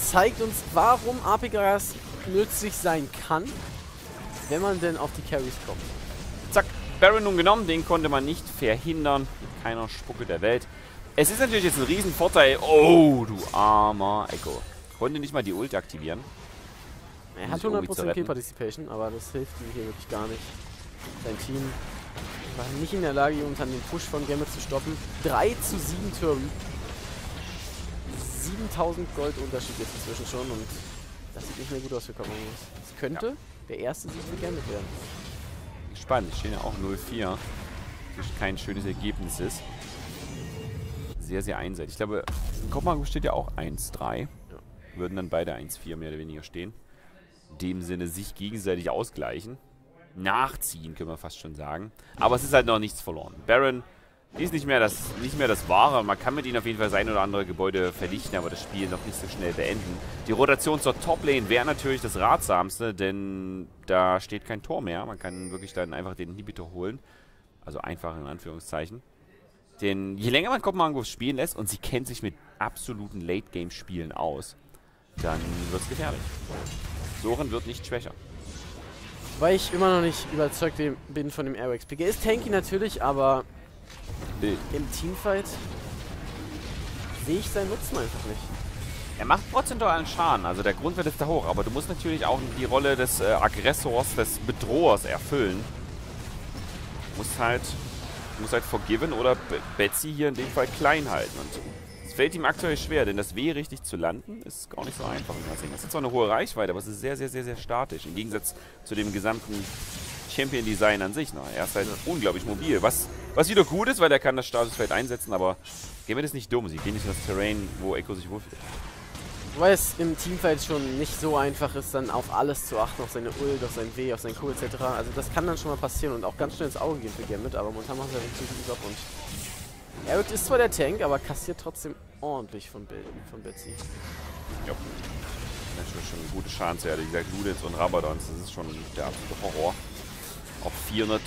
zeigt uns, warum AP Gragas nützlich sein kann, wenn man denn auf die Carries kommt. Zack, Baron nun genommen, den konnte man nicht verhindern, mit keiner Spucke der Welt. Es ist natürlich jetzt ein Riesenvorteil. Oh, du armer Ekko. Konnte nicht mal die Ult aktivieren. Er hat 100% Kill-Participation, aber das hilft ihm hier wirklich gar nicht. Sein Team war nicht in der Lage, ihn unter den Push von Gambit zu stoppen. 3 zu 7 Türen. 7000 Gold Unterschied jetzt inzwischen schon und das sieht nicht mehr gut aus für Kommando Wolves. Das könnte der erste Sieg für Gambit werden. Spannend, stehen ja auch 0-4. Kein schönes Ergebnis ist. Sehr, sehr einseitig. Ich glaube, Kommando Wolves steht ja auch 1-3. Ja. Würden dann beide 1-4 mehr oder weniger stehen. In dem Sinne sich gegenseitig ausgleichen. Nachziehen, können wir fast schon sagen. Aber es ist halt noch nichts verloren. Baron ist nicht mehr das Wahre. Man kann mit ihnen auf jeden Fall sein oder andere Gebäude vernichten, aber das Spiel noch nicht so schnell beenden. Die Rotation zur Top-Lane wäre natürlich das ratsamste, denn da steht kein Tor mehr. Man kann wirklich dann einfach den Inhibitor holen. Also einfach in Anführungszeichen. Denn je länger man Kommando Wolves spielen lässt und sie kennt sich mit absoluten Late-Game-Spielen aus, dann wird es gefährlich. Søren wird nicht schwächer. Weil ich immer noch nicht überzeugt bin von dem Airwaks-Pick. Er ist tanky natürlich, aber im Teamfight sehe ich seinen Nutzen einfach nicht. Er macht prozentualen Schaden, also der Grundwert ist da hoch, aber du musst natürlich auch die Rolle des Aggressors, des Bedrohers erfüllen. Muss halt Forgiven oder Betsy hier in dem Fall klein halten. Und es fällt ihm aktuell schwer, denn das W richtig zu landen ist gar nicht so einfach. Das ist zwar eine hohe Reichweite, aber es ist sehr, sehr, sehr, sehr statisch. Im Gegensatz zu dem gesamten Champion-Design an sich. Er ist halt unglaublich mobil, was wieder gut ist, weil der kann das Statusfeld einsetzen, aber Gambit ist nicht dumm. Sie gehen nicht in das Terrain, wo Ekko sich wohlfühlt. Weil es im Teamfight schon nicht so einfach ist, dann auf alles zu achten, auf seine Ult, auf sein W, auf sein Q etc. Also das kann dann schon mal passieren und auch ganz schnell ins Auge gehen für Gambit, aber momentan macht er einen richtig guten Job und Eric ist zwar der Tank, aber kassiert trotzdem ordentlich von Betsy. Ja. Das ist schon eine gute Chance, ehrlich gesagt. Luditz und Rabadons, das ist schon der absolute Horror. Auf 400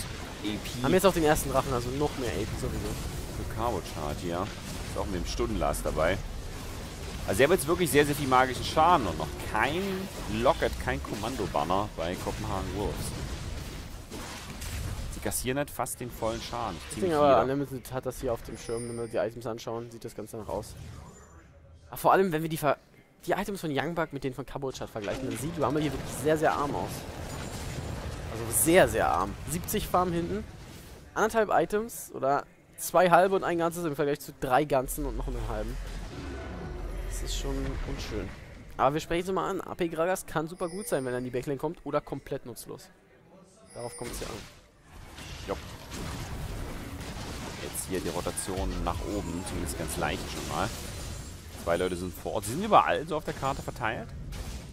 AP. Haben jetzt auch den ersten Drachen, also noch mehr AP sowieso. Für Cabochard hier. Ist auch mit dem Stundenlast dabei. Also er hat jetzt wirklich sehr, sehr viel magischen Schaden und noch kein Locket, kein Kommando-Banner bei Copenhagen Wolves. Sie kassieren halt fast den vollen Schaden. Ich denke aber, Unlimited hat das hier auf dem Schirm. Wenn wir die Items anschauen, sieht das Ganze noch aus. Aber vor allem, wenn wir die Items von Youngbuck mit denen von Cabochard vergleichen, dann sieht Rumble hier wirklich sehr, sehr arm aus. Also sehr, sehr arm. 70 Farm hinten, 1,5 Items oder 2 halbe und ein ganzes im Vergleich zu 3 ganzen und noch einem halben. Das ist schon unschön. Aber wir sprechen es mal an. AP Gragas kann super gut sein, wenn er in die Backlane kommt oder komplett nutzlos. Darauf kommt es ja an. Jo. Jetzt hier die Rotation nach oben, zumindest ganz leicht schon mal. 2 Leute sind vor Ort. Sie sind überall so auf der Karte verteilt.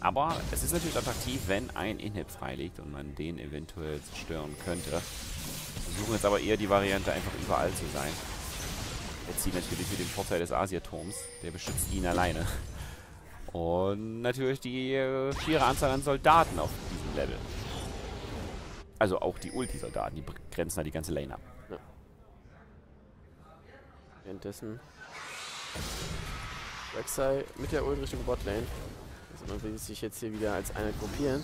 Aber es ist natürlich attraktiv, wenn ein Inhib freiliegt und man den eventuell zerstören könnte. Wir suchen jetzt aber eher die Variante, einfach überall zu sein. Betsy natürlich mit dem Vorteil des Asiaturms. Der beschützt ihn alleine. Und natürlich die schiere Anzahl an Soldaten auf diesem Level. Also auch die Ulti-Soldaten, die grenzen da die ganze Lane ab. Ja. Währenddessen Rek'Sai mit der Ult Richtung Botlane. Also man will sich jetzt hier wieder als einer gruppieren.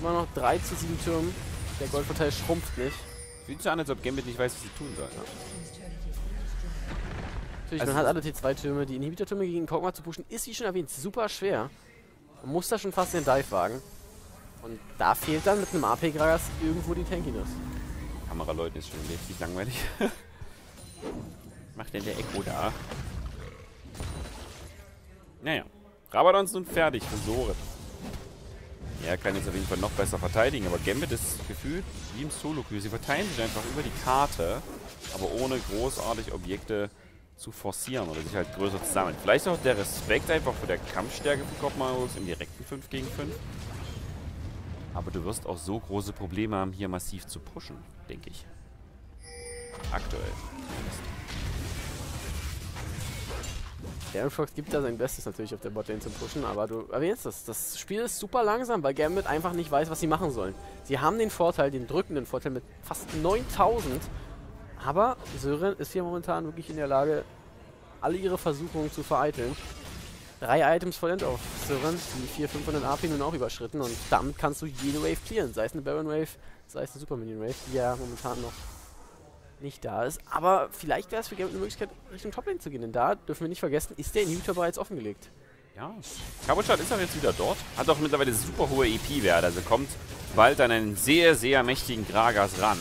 Immer noch 3 zu 7 Türmen. Der Goldvorteil schrumpft nicht. Sieht so an, als ob Gambit nicht weiß, was sie tun soll. Ja. Natürlich, also man hat alle T2-Türme. Die Inhibitor-Türme gegen Kog'Maw zu pushen ist, wie schon erwähnt, super schwer. Man muss da schon fast den Dive wagen. Und da fehlt dann mit einem AP-Gragas irgendwo die Tankiness. Kameraleuten ist schon richtig langweilig. Macht denn der Ekko da? Naja. Rabadon ist nun fertig für Soren. Er kann jetzt auf jeden Fall noch besser verteidigen, aber Gambit ist gefühlt wie im Solo-Queue. Sie verteilen sich einfach über die Karte, aber ohne großartig Objekte zu forcieren oder sich halt größer zu sammeln. Vielleicht auch der Respekt einfach vor der Kampfstärke von Kommando-Banner im direkten 5 gegen 5. Aber du wirst auch so große Probleme haben, hier massiv zu pushen, denke ich. Aktuell. Der Airwaks gibt da sein Bestes natürlich auf der Botlane zu pushen, aber du erwähnst das. Das Spiel ist super langsam, weil Gambit einfach nicht weiß, was sie machen sollen. Sie haben den Vorteil, den drückenden Vorteil mit fast 9000, aber Søren ist hier momentan wirklich in der Lage, alle ihre Versuchungen zu vereiteln. 3 Items vollendet auf Søren, die 4500 AP nun auch überschritten und damit kannst du jede Wave clearen, sei es eine Baron Wave, sei es eine Super Minion Wave, die ja momentan noch nicht da ist, aber vielleicht wäre es für Gambit eine Möglichkeit, Richtung Toplane zu gehen, denn da dürfen wir nicht vergessen, ist der Inhibitor bereits offengelegt. Ja, Cabochard ist auch jetzt wieder dort, hat auch mittlerweile super hohe EP-Werte, also kommt bald an einen sehr, sehr mächtigen Gragas ran,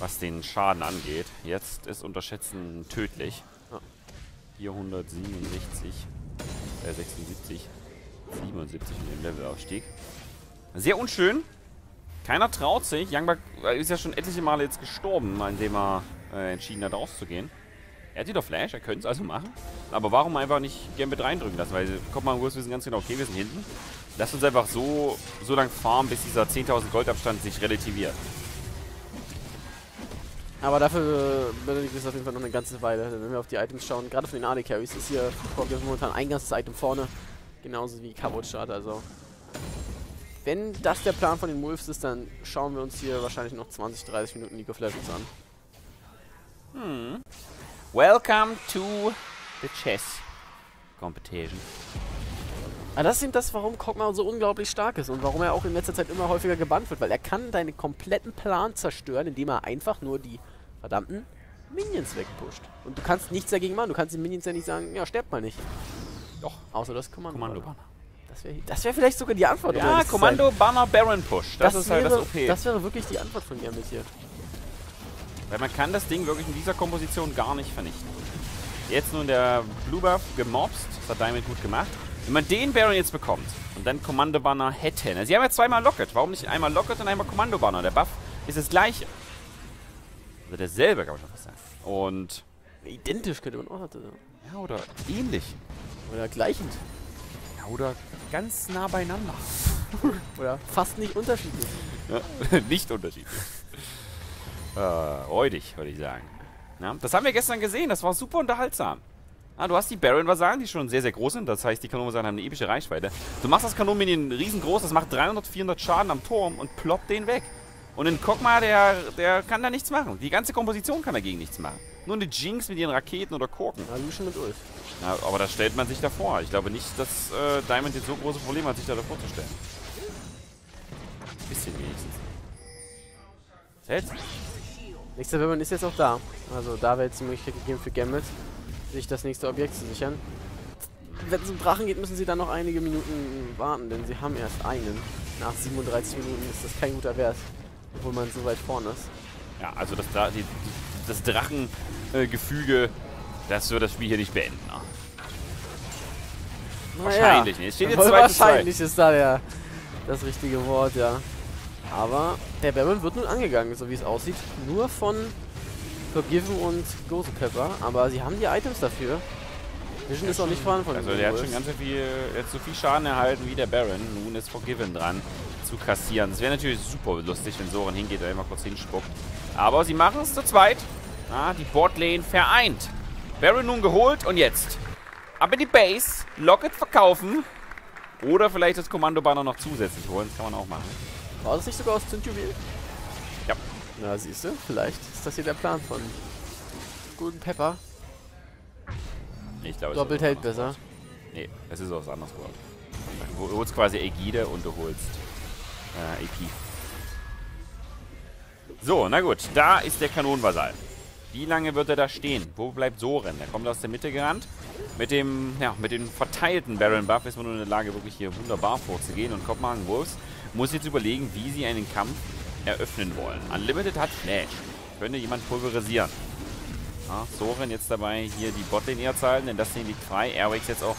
was den Schaden angeht. Jetzt ist Unterschätzen tödlich. Ah. 467, 76, 77 in dem Levelaufstieg. Sehr unschön. Keiner traut sich. Youngbuck ist ja schon etliche Male jetzt gestorben, indem er entschieden hat, rauszugehen. Er hat wieder Flash, er könnte es also machen. Aber warum einfach nicht Gambit reindrücken lassen? Weil Kommando-Banner wissen ganz genau, okay, wir sind hinten. Lass uns einfach so lange farmen, bis dieser 10.000 Goldabstand sich relativiert. Aber dafür benötigt es auf jeden Fall noch eine ganze Weile. Wenn wir auf die Items schauen, gerade von den AD-Carries, ist hier momentan ein ganzes Item vorne. Genauso wie Cabochard, also... Wenn das der Plan von den Wolves ist, dann schauen wir uns hier wahrscheinlich noch 20, 30 Minuten League of Legends an. Hm. Welcome to the Chess Competition. Aber das ist eben das, warum Kog'Maw so unglaublich stark ist und warum er auch in letzter Zeit immer häufiger gebannt wird, weil er kann deinen kompletten Plan zerstören, indem er einfach nur die verdammten Minions wegpusht. Und du kannst nichts dagegen machen, du kannst den Minions ja nicht sagen, ja, sterbt mal nicht. Doch. Außer das Kommando-Banner. Das wäre vielleicht sogar die Antwort. Ja, Kommando-Banner Baron Push. Das ist halt das OP. Das wäre wirklich die Antwort von Gambit hier. Weil man kann das Ding wirklich in dieser Komposition gar nicht vernichten. Jetzt nun der Blue Buff gemobst. Das hat Diamond gut gemacht. Wenn man den Baron jetzt bekommt und dann Kommando-Banner hätten. Also sie haben ja zweimal Locket. Warum nicht einmal Locket und einmal Kommando-Banner? Der Buff ist das gleiche. Also derselbe, kann man schon fast sagen. Und... identisch könnte man auch sagen. Ja, oder ähnlich. Oder gleichend. Oder ganz nah beieinander. Oder fast nicht unterschiedlich. Ja, nicht unterschiedlich. Räudig, würde ich sagen. Na, das haben wir gestern gesehen, das war super unterhaltsam. Ah, du hast die Baron-Vasallen, die schon sehr, sehr groß sind. Das heißt, die Kanonen-Vasallen haben eine epische Reichweite. Du machst das Kanonenminion riesengroß, das macht 300, 400 Schaden am Turm und ploppt den weg. Und ein Kog'Maw, der kann da nichts machen. Die ganze Komposition kann dagegen nichts machen. Nur eine Jinx mit ihren Raketen oder Korken. Ja, Lucian mit Ulf. Na, aber das stellt man sich davor. Ich glaube nicht, dass Diamond jetzt so große Probleme hat, sich da davor zu stellen. Ein bisschen wenigstens. Selbst. Nächster Baron ist jetzt auch da. Also da wäre jetzt die Möglichkeit gegeben für Gambit, sich das nächste Objekt zu sichern. Wenn es um Drachen geht, müssen sie dann noch einige Minuten warten, denn sie haben erst einen. Nach 37 Minuten ist das kein guter Wert, obwohl man so weit vorne ist. Ja, also das Drachengefüge, das wird das Spiel hier nicht beenden. Ne? Wahrscheinlich ja. Nicht. Es steht jetzt 2:2. Wahrscheinlich ist da das richtige Wort, ja. Aber der Baron wird nun angegangen, so wie es aussieht. Nur von Forgiven und Gosu Pepper. Aber sie haben die Items dafür. Vision ist auch nicht vorhanden von Also der hat schon ganz viel, so viel Schaden erhalten wie der Baron. Nun ist Forgiven dran zu kassieren. Das wäre natürlich super lustig, wenn Soren hingeht und einmal kurz hinspuckt. Aber sie machen es zu zweit. Ah, die Botlane vereint. Baron nun geholt und jetzt ab in die Base, Locket verkaufen oder vielleicht das Kommando-Banner noch zusätzlich holen, das kann man auch machen. War das nicht sogar aus Zündjuwel? Ja. Na siehst du, vielleicht ist das hier der Plan von guten Pepper. Ich glaube, doppelt hält besser. Nee, es ist auch was anderes geworden. Du holst quasi Ägide und du holst EP. So, na gut, da ist der Kanonenvasall. Wie lange wird er da stehen? Wo bleibt Soren? Er kommt aus der Mitte gerannt. Mit dem, ja, mit dem verteilten Baron-Buff ist man nur in der Lage, wirklich hier wunderbar vorzugehen. Und Kopenhagen Wolves muss jetzt überlegen, wie sie einen Kampf eröffnen wollen. Unlimited hat Flash. Könnte jemand pulverisieren. Ja, Soren jetzt dabei, hier die Botlane eher zu halten, denn das Ding liegt frei. Airwaks jetzt auch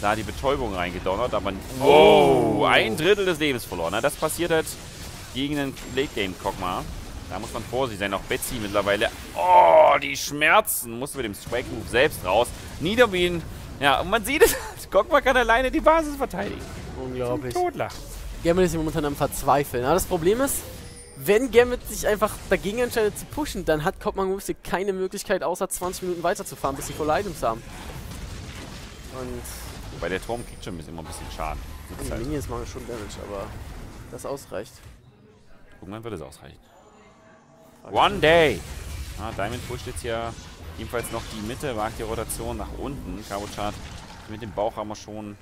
da die Betäubung reingedonnert, aber... Oh, ein Drittel des Lebens verloren. Na, das passiert halt gegen den Late-Game Kog'Maw. Da muss man vorsichtig sein. Auch Betsy mittlerweile. Oh, die Schmerzen. Muss mit dem Strike-Move selbst raus. Niederwien. Ja, und man sieht es. Kog'Maw kann alleine die Basis verteidigen. Unglaublich. Totlacht. Gambit ist momentan am Verzweifeln. Aber das Problem ist, wenn Gambit sich einfach dagegen entscheidet zu pushen, dann hat Kog'Maw keine Möglichkeit, außer 20 Minuten weiterzufahren, bis sie volle Items haben. Und. Wobei der Turm kriegt schon immer ein bisschen Schaden. Die Minions machen schon Damage, aber das ausreicht. Irgendwann wird es ausreichen. One Day! Ah, Diamond pusht jetzt hier ebenfalls noch die Mitte, wagt die Rotation nach unten. Cabochard mit dem Bauchhammer schon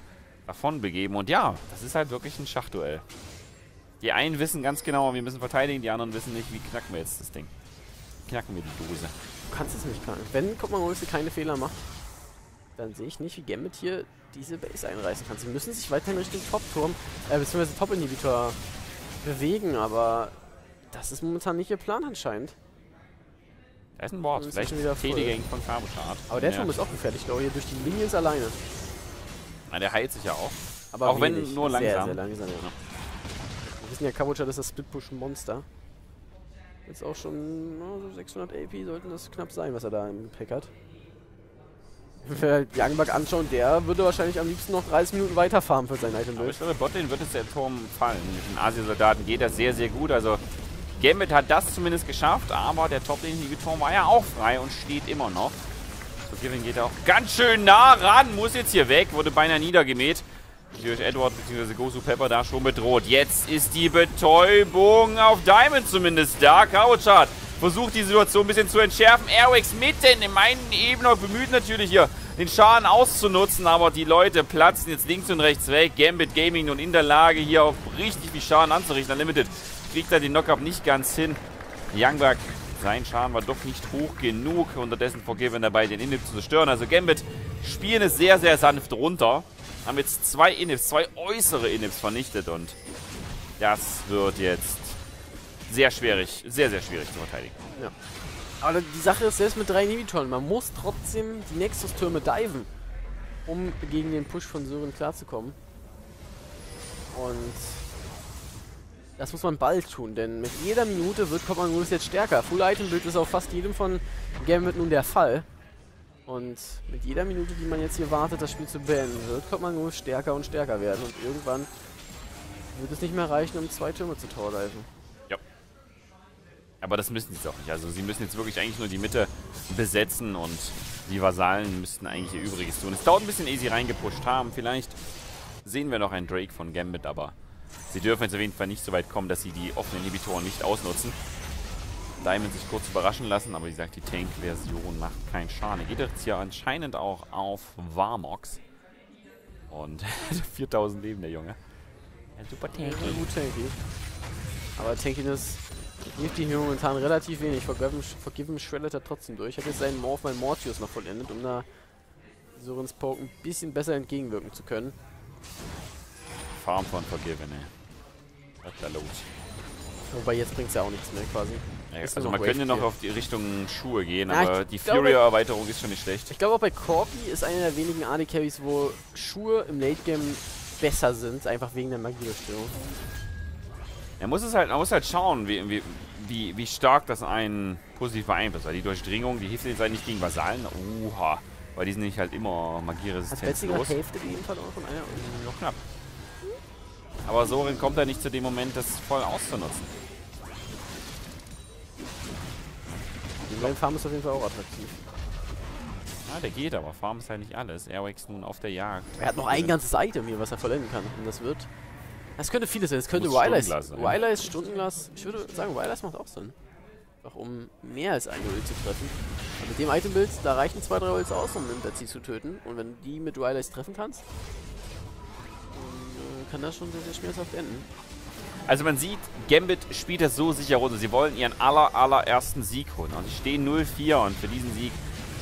davon begeben. Und ja, das ist halt wirklich ein Schachduell. Die einen wissen ganz genau, wir müssen verteidigen, die anderen wissen nicht, wie knacken wir jetzt das Ding. Knacken wir die Dose. Du kannst es nicht knacken. Wenn Kommando-Banner keine Fehler macht, dann sehe ich nicht, wie Gambit hier diese Base einreißen kann. Sie müssen sich weiterhin Richtung Top-Turm, beziehungsweise Top-Inhibitor bewegen, aber... Das ist momentan nicht ihr Plan anscheinend. Da ist ein Board, vielleicht wieder Fähigkeit von Cabochard. Aber der Turm ist auch gefährlich, glaube ich, durch die Minions alleine. Na, der heilt sich ja auch. Aber auch wenig, wenn nur langsam. Sehr, sehr langsam, ja. Wir wissen ja, Cabochard ist das Split-Push-Monster. Jetzt auch schon so 600 AP sollten das knapp sein, was er da im Pack hat. Wenn wir Youngbuck anschauen, der würde wahrscheinlich am liebsten noch 30 Minuten weiterfahren für sein Item. Aber ich glaube, Botlane wird jetzt der Turm fallen. Mit den Asiensoldaten geht das sehr, sehr gut. Also Gambit hat das zumindest geschafft, aber der Top-Lane-Turm war ja auch frei und steht immer noch. Forgiven geht auch ganz schön nah ran, muss jetzt hier weg, wurde beinahe niedergemäht. Durch Edward bzw. Gosu Pepper da schon bedroht. Jetzt ist die Betäubung auf Diamond zumindest da. Cabochard versucht die Situation ein bisschen zu entschärfen. Airwaks mitten im einen Ebene bemüht natürlich hier den Schaden auszunutzen, aber die Leute platzen jetzt links und rechts weg. Gambit Gaming nun in der Lage, hier auch richtig viel Schaden anzurichten. Unlimited kriegt er den Knockup nicht ganz hin. Youngbuck, sein Schaden war doch nicht hoch genug. Unterdessen Forgiven dabei, den Inhib zu zerstören. Also Gambit spielen es sehr, sehr sanft runter. Haben jetzt zwei Inhibs, zwei äußere Inhibs vernichtet und das wird jetzt sehr schwierig, sehr, sehr schwierig zu verteidigen. Ja. Aber die Sache ist, selbst mit drei Inhibitoren, man muss trotzdem die Nexus-Türme diven, um gegen den Push von Søren klarzukommen. Und das muss man bald tun, denn mit jeder Minute wird Kommando jetzt stärker. Full-Item-Bild ist auf fast jedem von Gambit nun der Fall. Und mit jeder Minute, die man jetzt hier wartet, das Spiel zu beenden, wird Kommando stärker und stärker werden. Und irgendwann wird es nicht mehr reichen, um zwei Türme zu tordiven. Ja. Aber das müssen sie jetzt auch nicht. Also sie müssen jetzt wirklich eigentlich nur die Mitte besetzen und die Vasallen müssten eigentlich ihr Übriges tun. Es dauert ein bisschen, ehe sie reingepusht haben. Vielleicht sehen wir noch einen Drake von Gambit, aber... Sie dürfen jetzt auf jeden Fall nicht so weit kommen, dass sie die offenen Inhibitoren nicht ausnutzen. Diamond sich kurz überraschen lassen, aber wie gesagt, die Tank-Version macht keinen Schaden. Er geht jetzt hier anscheinend auch auf Warmox. Und 4000 Leben, der Junge. Ja, super tanky. Ja, gut tanky. Aber Tankiness gibt ihm hier momentan relativ wenig. Forgiven shreddet er trotzdem durch. Ich habe jetzt seinen Morph, meinen Mortius noch vollendet, um da Sørens Poke ein bisschen besser entgegenwirken zu können. Farm von Forgiven, ey. Was da los? Wobei jetzt bringt's ja auch nichts mehr quasi. Ja, also man könnte noch auf die Richtung Schuhe gehen, na, aber die Fury-Erweiterung ist schon nicht schlecht. Ich glaube auch bei Corki ist einer der wenigen AD-Carries, wo Schuhe im Late-Game besser sind, einfach wegen der Magiebestimmung. Er muss es halt, man muss halt schauen, wie stark das einen positiv beeinflusst. Weil die Durchdringung, die hilft jetzt halt nicht gegen Vasallen. Oha. Weil die sind nicht halt immer magieresistenzlos. Hat Hälfte jedenfalls auch von einer und noch knapp. Aber Soren kommt da nicht zu dem Moment, das voll auszunutzen. Die Farm ist auf jeden Fall auch attraktiv. Ah, der geht aber. Farm ist halt nicht alles. Airwaks nun auf der Jagd. Er hat noch ein ganzes Item hier, was er vollenden kann. Und das wird... Das könnte vieles sein. Das könnte Wireless, Stundenglas... Ich würde sagen, Wireless macht auch Sinn. Auch um mehr als ein Öl zu treffen. Und mit dem Itembild, da reichen 2-3 Öls aus, um den Betsy zu töten. Und wenn du die mit Wireless treffen kannst, dann kann das schon sehr, sehr schmerzhaft enden. Also man sieht, Gambit spielt das so sicher runter. Sie wollen ihren allerersten Sieg holen. Und sie stehen 0-4 und für diesen Sieg,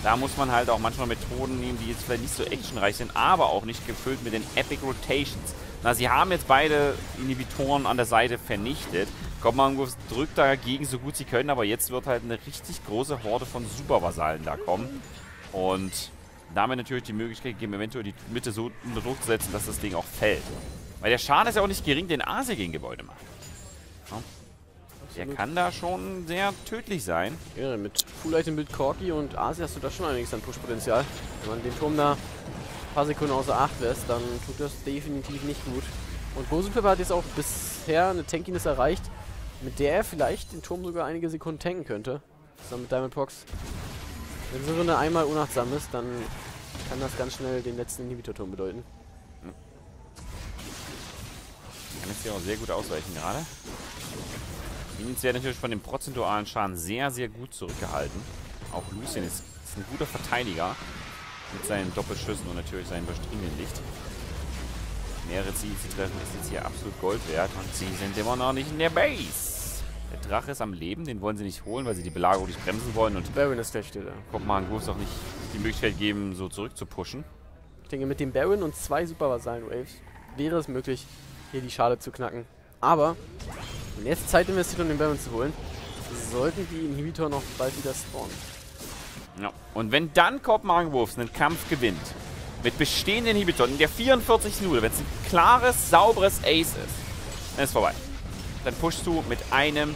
da muss man halt auch manchmal Methoden nehmen, die jetzt vielleicht nicht so actionreich sind, aber auch nicht gefüllt mit den Epic Rotations. Na, sie haben jetzt beide Inhibitoren an der Seite vernichtet. Kommando-Banner drückt dagegen so gut sie können, aber jetzt wird halt eine richtig große Horde von Supervasallen da kommen. Und da haben wir natürlich die Möglichkeit gegeben, eventuell die Mitte so unter Druck zu setzen, dass das Ding auch fällt. Weil der Schaden ist ja auch nicht gering, den Ase gegen Gebäude macht. Ja. Der kann da schon sehr tödlich sein. Ja, mit Full-Item-Bild Corki und Ase hast du da schon einiges an Push-Potenzial. Wenn man den Turm da ein paar Sekunden außer Acht lässt, dann tut das definitiv nicht gut. Und Gosu Pepper hat jetzt auch bisher eine Tankiness erreicht, mit der er vielleicht den Turm sogar einige Sekunden tanken könnte. Zusammen mit Diamond Pox. Wenn so eine einmal unachtsam ist, dann kann das ganz schnell den letzten Inhibitor-Turm bedeuten. Kann jetzt hier auch sehr gut ausweichen gerade. Minions werden natürlich von dem prozentualen Schaden sehr, sehr gut zurückgehalten. Auch Lucian ist ein guter Verteidiger. Mit seinen Doppelschüssen und natürlich seinem bestriebenen Licht. Mehrere Ziele zu treffen ist jetzt hier absolut Gold wert. Und sie sind immer noch nicht in der Base. Der Drache ist am Leben. Den wollen sie nicht holen, weil sie die Belagerung nicht bremsen wollen. Und Baron ist der Stille. Kommando Wolves auch nicht die Möglichkeit geben, so zurückzupuschen. Ich denke, mit dem Baron und 2 Super-Vasallen-Waves wäre es möglich, hier die Schale zu knacken. Aber, wenn jetzt Zeit investiert, um den Baron zu holen, sollten die Inhibitor noch bald wieder spawnen. Ja. Und wenn dann Kopenhagen Wolves einen Kampf gewinnt, mit bestehenden Inhibitoren in der 44. Minute, wenn es ein klares, sauberes Ace ist, dann ist es vorbei. Dann pushst du mit einem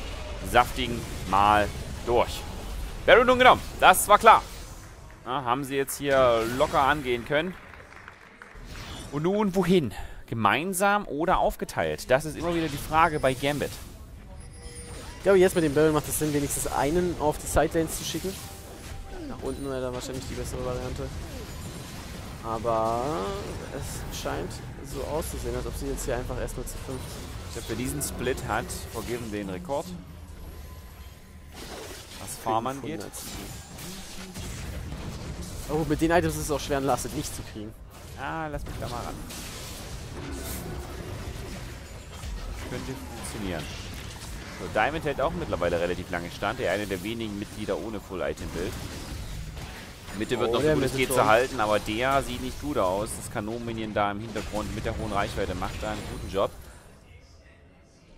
saftigen Mal durch. Baron nun genommen, das war klar. Na, haben sie jetzt hier locker angehen können. Und nun wohin? Gemeinsam oder aufgeteilt? Das ist immer wieder die Frage bei Gambit. Ich glaube, jetzt mit dem Baron macht es Sinn, wenigstens einen auf die Sidelines zu schicken. Nach unten wäre dann wahrscheinlich die bessere Variante. Aber es scheint so auszusehen, als ob sie jetzt hier einfach erst nur zu 5. Ich glaube, für diesen Split hat Forgiven den Rekord. Was Farm angeht. Oh, mit den Items ist es auch schwer, einen Lasset nicht zu kriegen. Ah, lass mich da mal ran. Könnte funktionieren. So, Diamond hält auch mittlerweile relativ lange Stand. Er ist einer der wenigen Mitglieder ohne Full-Item-Bild. Mitte wird noch so gut es geht zerhalten, aber der sieht nicht gut aus. Das Kanonenminion da im Hintergrund mit der hohen Reichweite macht da einen guten Job.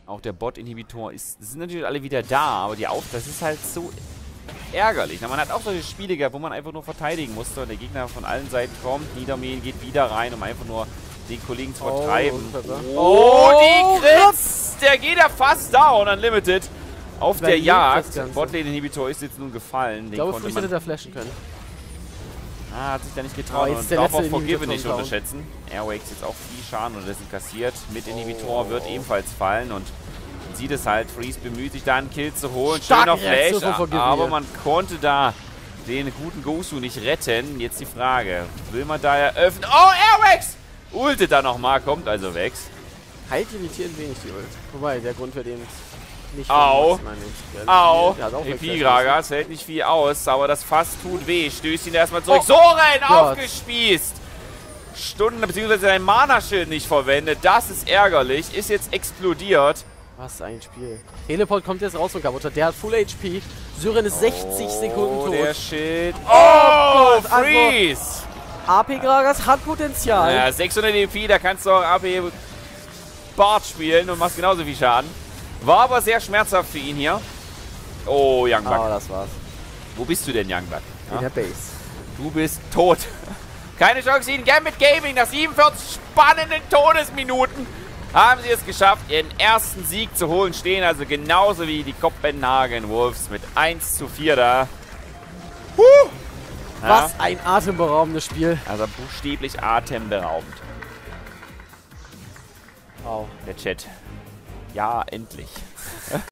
Auch der Bot-Inhibitor ist, sind natürlich alle wieder da, aber die das ist halt so ärgerlich. Na, man hat auch solche Spiele gehabt, wo man einfach nur verteidigen musste und der Gegner von allen Seiten kommt. Niedermähen geht wieder rein, um einfach nur die Kollegen zu vertreiben. Oh, die Grits! Der geht ja fast down, Unlimited. Auf der Jagd. Der Botlane-Inhibitor ist jetzt nun gefallen. Den ich glaube, Freeze hätte da flashen können. Ah, hat sich da nicht getraut. Und darf auch Forgiven nicht unterschätzen. Airwakes jetzt auch viel Schaden und das ist kassiert. Mit Inhibitor wird ebenfalls fallen und man sieht es halt. Freeze bemüht sich da einen Kill zu holen. Schöner Flash, aber man konnte da den guten Gosu nicht retten. Jetzt die Frage, will man da eröffnen? Oh, Airwakes! Ultet da nochmal, kommt also weg. Halt irritieren wenig die Ult. Wobei, der Grund für den nicht. Au! Au! EP Gragas hält nicht viel aus, aber das Fass tut weh. Stößt ihn erstmal zurück. Oh. Soren aufgespießt! Stunden bzw. sein Mana-Schild nicht verwendet. Das ist ärgerlich. Ist jetzt explodiert. Was ein Spiel. Teleport kommt jetzt raus von Cabochard. Der hat Full HP. Sören ist 60 Sekunden tot. Der Schild. Oh, Freeze! AP Gragas hat Potenzial. Ja, 600 EP, da kannst du auch AP Bart spielen und machst genauso viel Schaden. War aber sehr schmerzhaft für ihn hier. Oh, Youngbuck. Ah, das war's. Wo bist du denn, Youngbuck? Ja? In der Base. Du bist tot. Keine Chance gegen Gambit Gaming. Nach 47 spannenden Todesminuten haben sie es geschafft, ihren ersten Sieg zu holen. Stehen also genauso wie die Kopenhagen Wolves mit 1:4 da. Huh! Was ein atemberaubendes Spiel. Also buchstäblich atemberaubend. Wow. Der Chat. Ja, endlich.